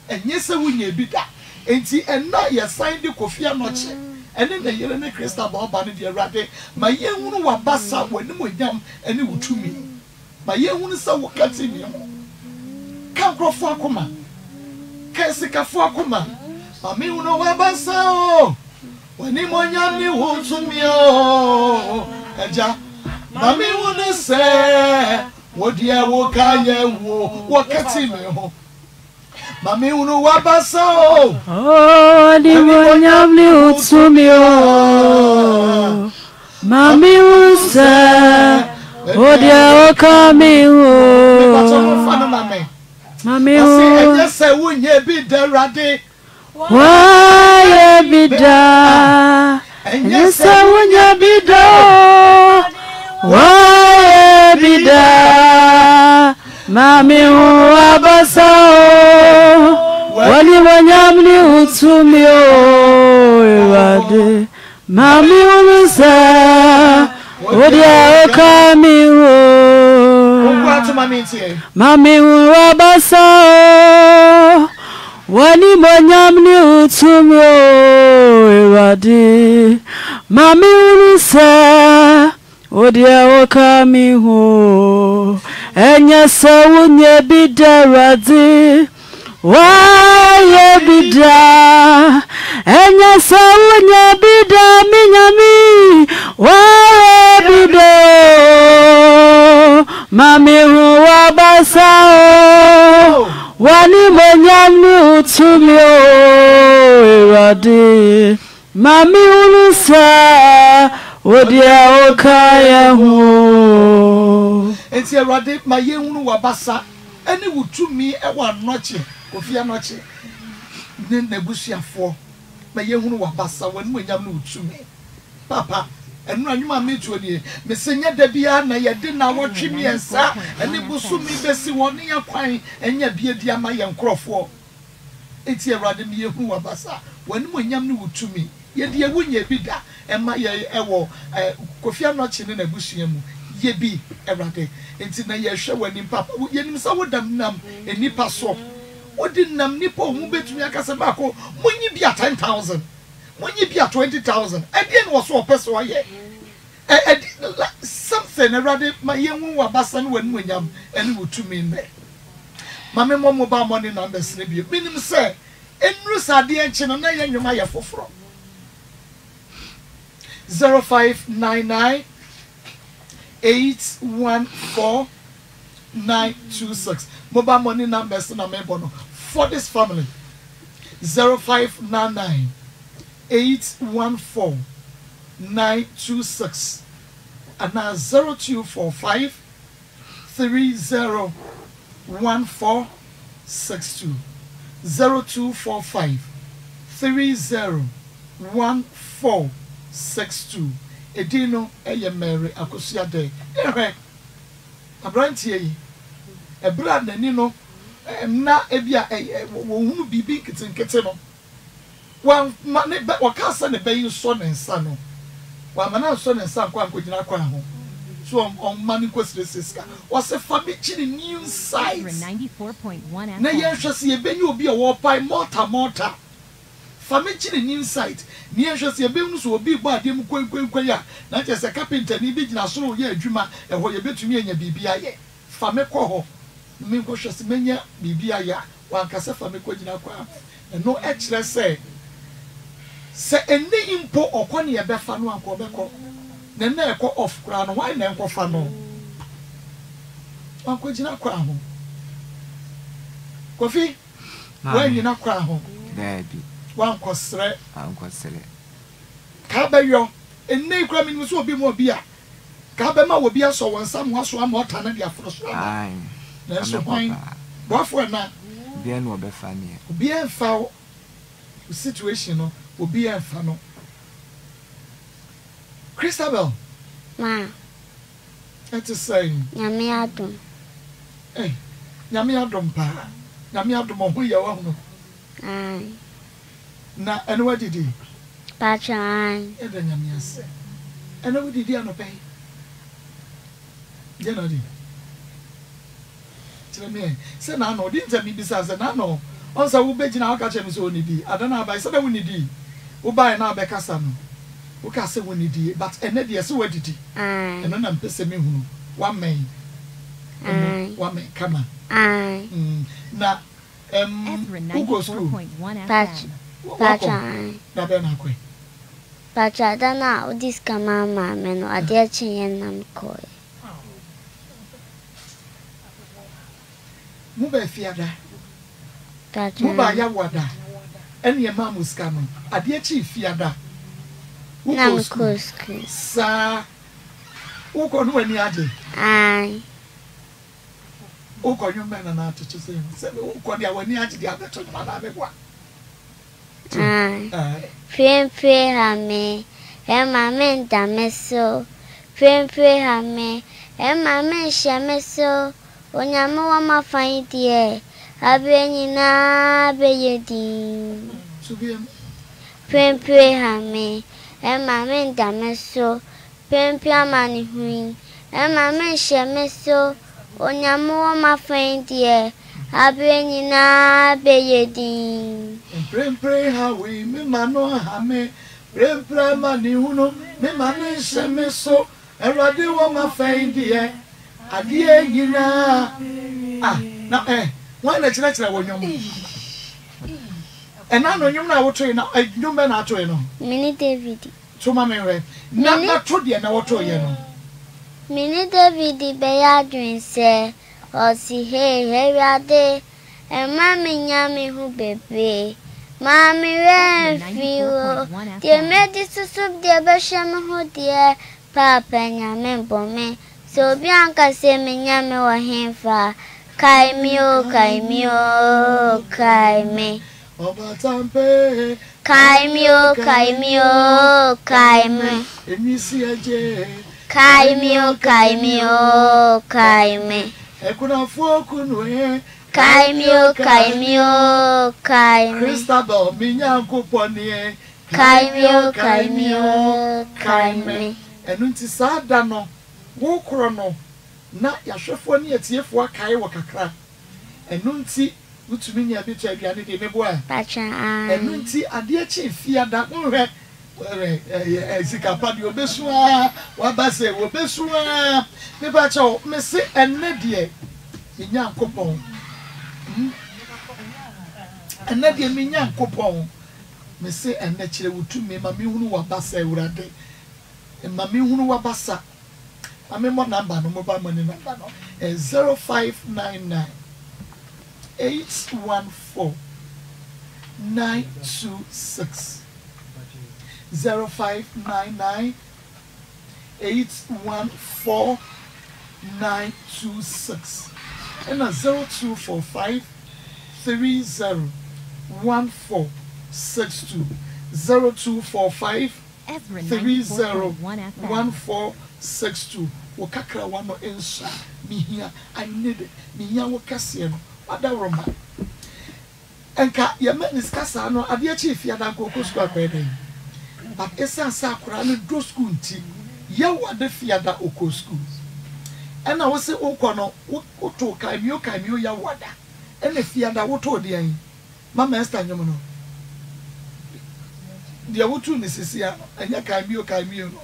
enyese wonye bi da enti ena ye sign de kofia noche ene na yele ne Christa ba oba ne de Awrade ma ye hunu wa basa wani monyam ene wutumi ma ye hunu sa wo katimi kan krofo akoma kan sikafo akoma Ami uno wabasao, wani monyam ni wutumio. Eja, mami unese, wodia wokaye wo, wakati meho. Mami uno wabasao, wani monyam ni wutumio. Mami unese, wodia wokaye wo. Mipatono fana mame. Mami unese. Asi enyese unye biderade. Why bida and yes I won ya bida why bida mami wabasao wali wanyamni utumi o mami unsa odia okami o mami wabasao Wani monyamni utumio Ewade Mami unisa Odia wakami ho Enyasa unye bida radi Waye bida Enyasa unye bida minyami Waye bida Mami uwabasao Wani monyamni utumio Ewade Mami unisa Odia okaya hu Enti Ewade maye unu wabasa Eni utumi ewa noche Kofia noche Nene busi ya fo Maye unu wabasa Wani monyamni utumi Papa Enu anyuma metu oniye Mesenye debia na yedi na wachimi ensa Eni busumi besi wani ya kwain Enye biye diyama ya nkrofo Eti Awrade miye hunu wabasa Wani mwenyamni utumi Yedi ye wunye bida Ema ye ewo Kofia nochi nene busi yemu Yebi Awrade Eti na yeshe wani mpapa Yeni msa wodam nam Eni paso Wodi nam nipo mbetu miyakasema ko Mwenye biya 10,000 When you be at 20,000, I didn't was so person. I something rather my young Wabasan when William and who to me. My memo about money numbers, maybe. Meaning, sir, and Rusa, the ancient and I and your Maya for from 0599 814 926. Mobile money numbers in a member for this family 0599 814 926 and now 0245 301462 0245 301462 Edino Eye Mary Akosia Day Ewe Abrantie Ebra Nenino Mna Ebia Wunu Bibi Kitin Ketino Wa mane ba wakasa ne bayin so ne nsa no wa mana so ne nsa kwa nkojina kwa ho so on mane kwesreseska was a family chin new site 94.1 na yeshase ye benye obi e wo pai mortar Family ni inside. Ni anjasi yebe unusu obi ba demu kwe kwe kwe ya. Na chese kapinta ni biji na solo ye juma. Eho yebe tumi enye bibia ye. Fame koho. Mingo shasi menye bibia ya. Wankase fame kwa jina kwa. No actually say. Se ene impo okwani yebe fanu anko beko. Nene eko off kurano. Why ne enko fanu? Wanko jina kwa ahu. Kofi? Why jina kwa ahu? Daddy. One cosre, uncosre. Cabayo, and nay cramming will be more beer. Cabama will be a so when some was one more time and your first line. That's a point. What for now? Bien will be funny. Be a foul situation will be a funnel. Christabel, ma. That's a sign. Yamiadum. Eh, Yamiadum, pa. Yamiadum, who you are. Aye. Na and what did he? Patchan. And what did he obey? Generally, tell me, said Nano, didn't tell me besides Nano. Also, who bet in our catcher is only D. I don't know by Sada Winnie who buy an Abacasam, who cast a Winnie D, but an idea so what did he? And then I'm pissing me one man. One man, come on. Aye. Now, who goes through? Patchan. Patchan, then I'll discount my mamma, or dear chin and coy. Muba fiada. Muba yawada. And your mamma's coming. A dear chief fiada. Namkoski. Sir. Who can win yadi? Aye. Who can you men and artists? Who can you win yadi? The other to Madame. Fem fe hame, ema men dameso. Fem fe hame, ema men shameso. Onyamu wama faintie, abeni na abeyedi. Fem fe hame, ema men dameso. Fem fe amani hui, ema men shameso. Onyamu wama faintie. Abeni na beyedi. Pray how we me mano hame. Pray mani uno me mano shemeso. Eradi wama faindiye. Adiye gina. Ah, na why na wonyom. Ena no nyom na woto na nyom be na to no. Mini David. To ma me re. Na to de na woto ye no. Mini David be ya dwen se. O si he rade and mammy yammy who baby. Mammy ran feel dear medis to soup dear basham who dear papa yammy bomb. So Bianca say me yammy or him for Kaimio Kaime. Oba Tampe Kaimio Kaime. Let me see a jay Kaimio Kaime. Ekuna fokunwe kaimio Christabel minyankopone kaimio enunti sada no wokro no na yahwefo ne atiefo akai wakakra enunti utumi nya bitu aduane de mebo a Patchan enunti ade achi fiada nhwe sikapadi obesua wabase obesua me bacho me se enne de minyankopon enne de minyankopon me se enne kire wutumi ma me hunu wabasa urade ma me hunu wabasa amemo number no mobile money number no 0599 814 926 0599 814 926 and a 0245 30 1462 0245 30 1462 Wakakra wano ensa mihia I need it mihia wakasieno wada roma enka yemenis kasa no adia chief yada koko square kwede but essence akura no do school nti yewa de fiada oko school and I was say okọ no oto kaimio yawa da and fiada woto de an mama esta nyom no The Awutu Nessia, and Yakamio Camino.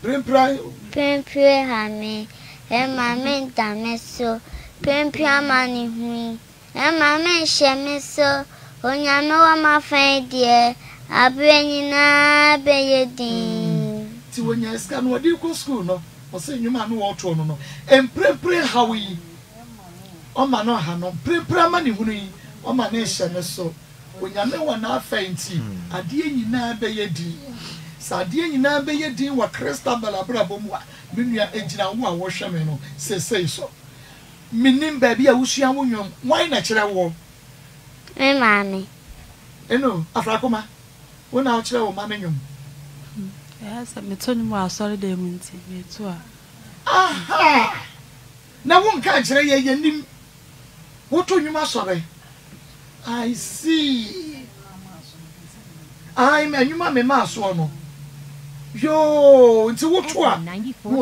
Primpray, Primpray, Hammy, and my men Dameso, Primpray, money, me, and my men Shemeso, on Yanoa, my friend, dear, I bring in a baby. To when you scan what you go school, no, or say you man walk on, no, and Primpray, how we on Manohan, Primpray, money, on my nation, so. When you know one are fainting, I dear you now be a dean. Sadia, you now be a dean, what Cresta Balabra Bomba, Minia Engina, one washerman, say so. Meaning, baby, I wish you young. Why natural war? Eh, mammy. Eh, no, Afrakoma. One out your mammy. Yes, I'm telling you, I'm sorry, they mean to her. Aha! Now one catch her, you name. What do you must sorry? I see. I'm a human mass one. Yo, it's what one.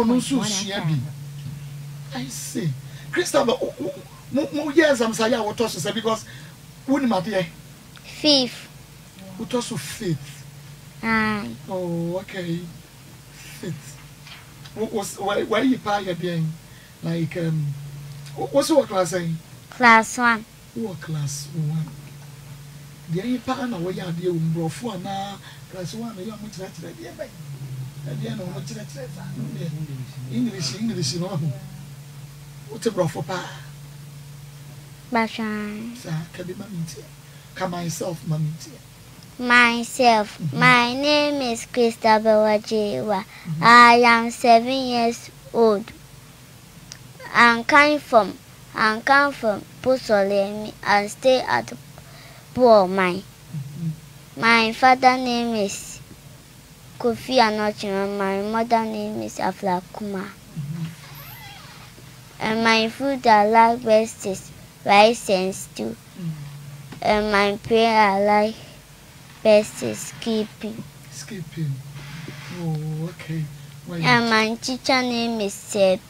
No, so she I see. Christopher, yes, I'm sorry. I will toss us because wouldn't matter. Fifth. Who toss you fifth? Aye. Oh, okay. Fifth. What was why you pay again? Like, what's your class saying? Class 1. What class 1? The only partner we are the umbrofu and now class 1 we are much better than the other. The other one much better. English, no. What umbrofu pa? Bashan. Sir, can be maminti. Can myself maminti. Myself. My name is Christabel Wajiwa. I am 7 years old. I come from Pusolemi and stay at Buomai. My father name is Kofi Anochima. My mother name is Aflakuma. And my food I like best is rice and stew. And my prayer I like best is skipping. Skipping. Oh, okay. And my teacher name is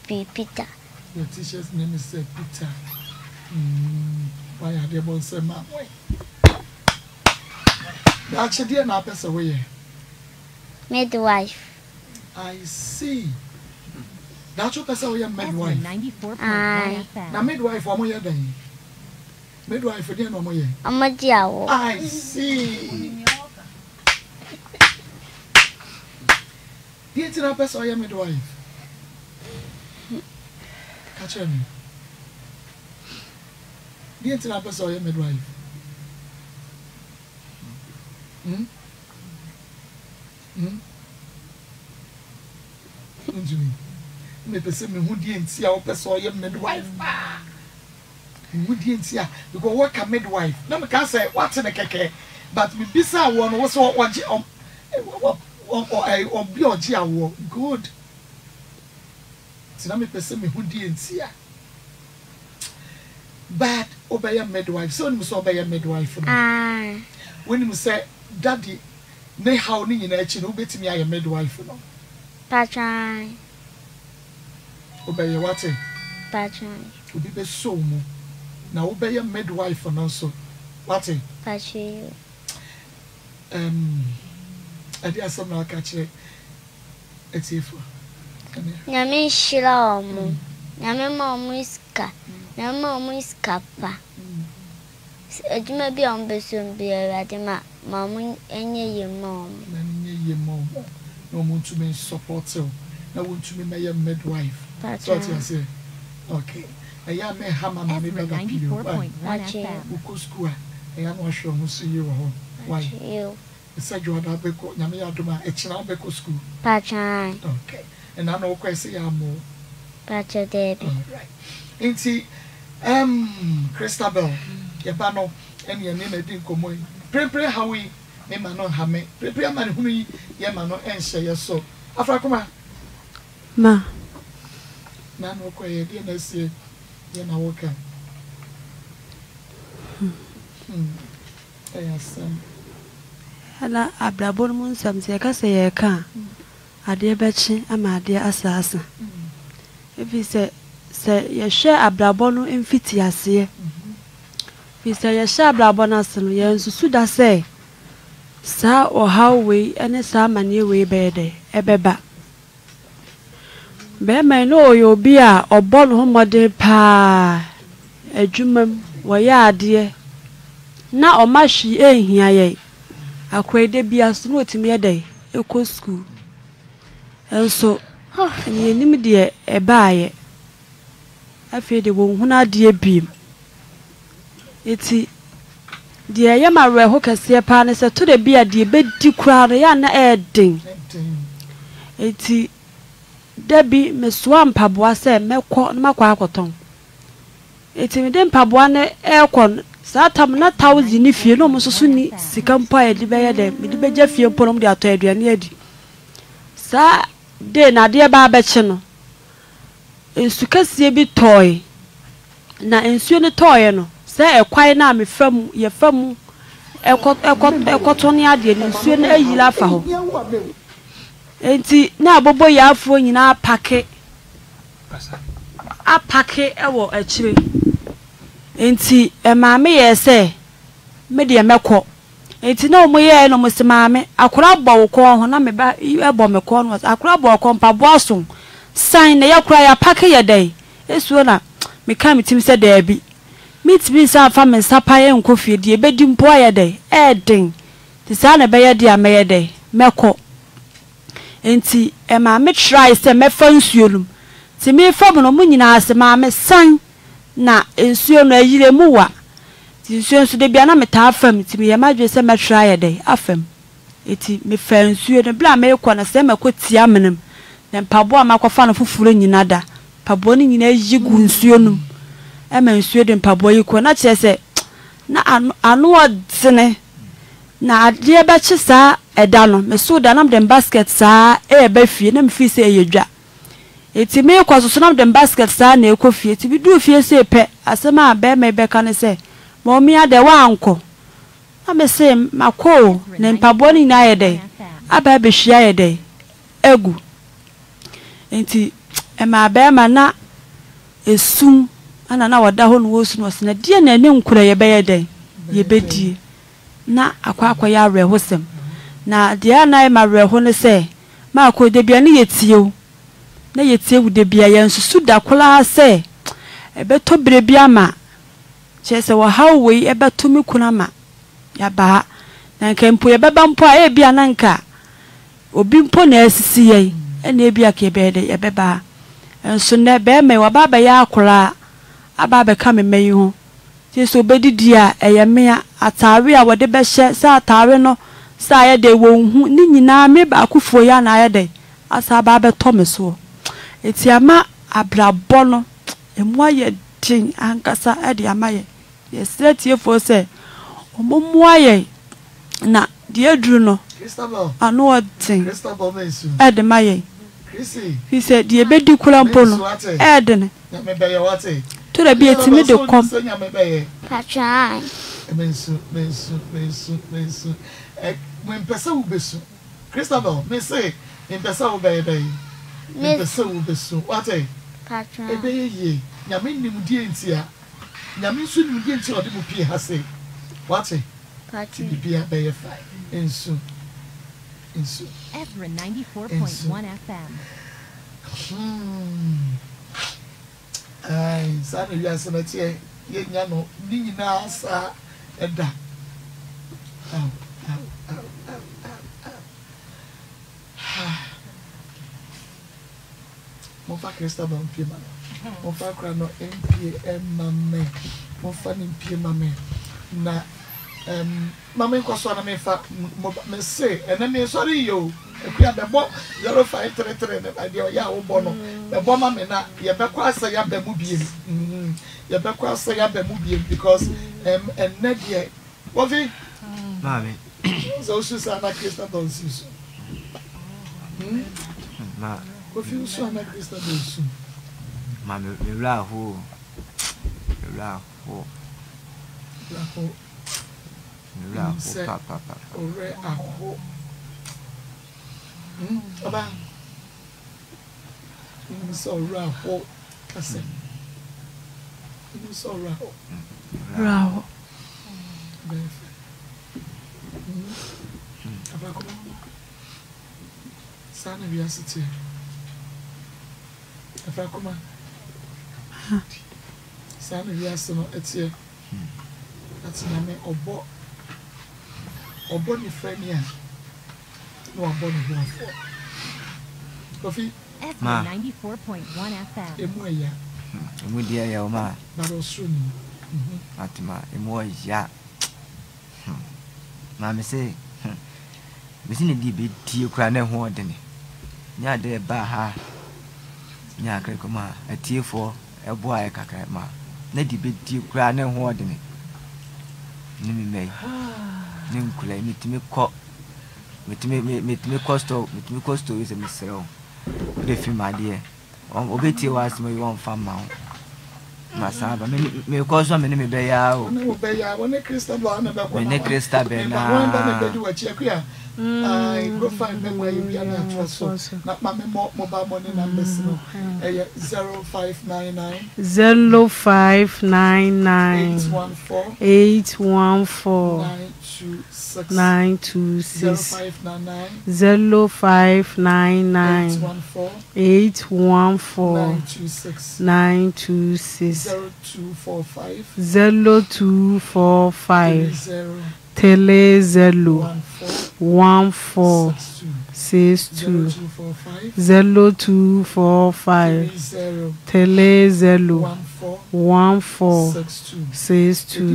Peter. Your teacher's name is Peter. Why are they both saying, "Ma'am"? That's the dear nappers away. Midwife. I see. That's what I say. We are midwife. Aye. Now midwife, how many days? Midwife, how many? How many hours? I see. Dear nappers, we are midwife. Catch me. Do you think I your midwife? Hmm? Hmm? Don't you mean? Who didn't see our person your midwife? Who didn't see her? Because what can midwife? No, we can't say what's in the keke. But we bisa one also what be or good. So now me person who didn't see her. But obey a midwife. So you must obey a midwife. When you say, "Daddy, ne how ni in action? Who bet me I a midwife?" No. Patron. Obey what? Patron. You be so mu. Now obey a midwife and also what? Patron. I did something I catch it. It's evil. Nami shila omu. Nami ma omu iska. Na mama escapa. Eu me vi ambição biar de ma mama enye ye mom. Na enye ye mom. No want to me supporter. No want to me my midwife. That's what I say. Okay. I am a hammer mama baby. 94.1 FM. Ukoskuwa. I am a show musi ye wa ho. Why? It's a job that beko. Nyame ya duma. Echina beko school. Pacha. Okay. And I know kwese ya mo. Pacha baby. Right. Inti Christabel, Yabano, and your name didn't come. Prepare how we may not have me. Prepare man who ye man answer your so. Afrakuma Ma Nano Quay, dear, say, Yana Walker. Yes, Hana Abrabon Moon, some say a car. A dear Betchin, and my dear assassin. If he said, say, you share a brabonu in fitiasie. We say, you share brabonasson, you and Suda say. Sa or how we and a sa man ye we bede, a beba. Bema no yo bia or bon homo de pa a jumem waya dear. Na o mashi eh ye. A quay de bia snow to me a day, a co school. And so, and ye name dear a baye. I fear the woman who not dear beam. It's dear Yama Ray Hooker, see a partner, said to the beer, dear bed, deep crowd, yana air ding. It's Debbie, Miss Swamp, Pabua said, Melcon, Maquacoton. It's in them Pabuane, Elcon, Satam, not thousand if you know, Mosuni, Sicampa, Debaya, the Beja Fiel Ponum, the Atelier, Yedi. Sa, then, a dear Barbachano. It's to cast a bit toy. Now, in soon a toy, no. Say a quiet name from your firm a cotonia, and soon a yellow for home. And see now, Bobo, you are for in our packet a packet a tree. And see a mammy, I say, Media Melco. It's no more, no, Mr. Mammy. A crab bow corn, and a bomb corn was a crab bow corn, Pabossum. Sign a cry a packet a day. It's one me come to him, said Debbie. Meets me some famine supper and coffee, dear bedroom boy a day, air ding. The sun a bear dear may a day, Melco. And tea, and my mitch rice and my phone's room. To me, from no moon, as a mamma's son. Now, and soon a year more. The insurance to the Bianamata firm to me a magic and my try a day, affirm. It me friends, you and a black milk on a semi could see aminum. Then Pabua Macofano for fooling another. Paboning in a jigun soonum. Emma Sweden Paboy could not say, "Now I know what's in it. Now, dear Batches, sir, a dano, Messoo Danam, them baskets, sir, a baby, and fizz a yaja. It's a milk was some of them baskets, sir, near coffee. To be do if you say pet, as a man bear may back and say, Mommy, there were uncle. I may say, my co, named Paboning a day, a baby shy a day, egu. Ain't it? And my bear manna is soon. Ana na wada ho no osu no sene de na ne nkura ye be yeden ye bedie na akwa ya re hosem na de na ma re ho ne se ma akwa de bia ne yetieu na yetieu de bia ye nsusu da kula se ebeto bre bia ma che se wa how we ebeto mi kuna ma ya ba na kempo ye beba mpo a e bia na nka obi mpo na asisi ye na e bia ke be de ye beba nso na be me wa baba ya akura Ababa kame meyu. Tis obedi dia eya mea atari a wade beshe sa atari no sa ya de wo hu ni nyina me ba akufo ya na ya de asaba be tomeso. Eti ama abrabo no emwa ye din ankasa ade amaye. Yesretie fo se omomwa ye na de adru no Christabel ano odin Christabel mesu ade maye. Chrissy he said de bedi kula mpo no ade ne me be ye wate to the beat me the come patrai mensu when person will be so Christabel me say in person will be in person will be so what eh patrai e be ye nyame nim die ntia nyame so nim die ntia o de mo pie ha say what eh patrai bia be ye fai ensu Ezra 94.1 FM Sana you are Senatia, Yano, Nina, Sa, and that. Mofa Christabel Pima, Mofa Crano, MPM, Mamma, Mofan in Pima, Na, Mamma Cosana may fa, say, and then they sorry you. The bomb, you're five territory, and your Yao Bono. The bomber may not, your backwards say up the movies. Your backwards say up the movies because, and not yet. What is it? Mammy. So she's an Christian Donsus. What you saw an Christian Donsus? Mammy, you laugh. You laugh. You laugh. You laugh. You Aba, inu sora ho kase, inu sora ho, raho, bien cité. Enfin, comment? Ça ne vient pas de au bon frère, nous avons bon ma. Et moi, il y a. Zero five nine nine zero five nine nine eight one four nine two six zero two four five zero two four five zero two four five tele zero one four six two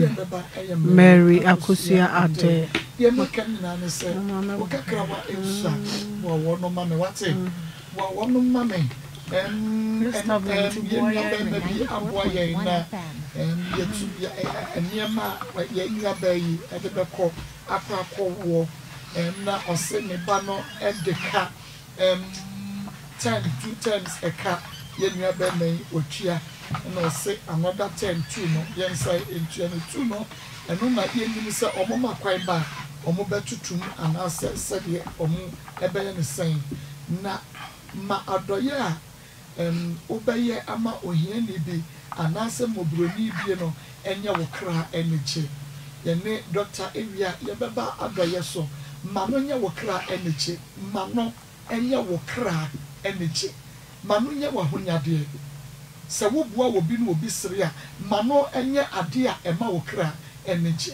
Mary Akosia Ade. Obeye ama ohiani bi anase mobroni bi no enye wokra eniche yene doctor ewia ye beba adoye so mano nye wokra eniche mano enye wokra eniche mano nye wahunyade se wo bua wo bi no obi sere a mano enye ade a ema wokra eniche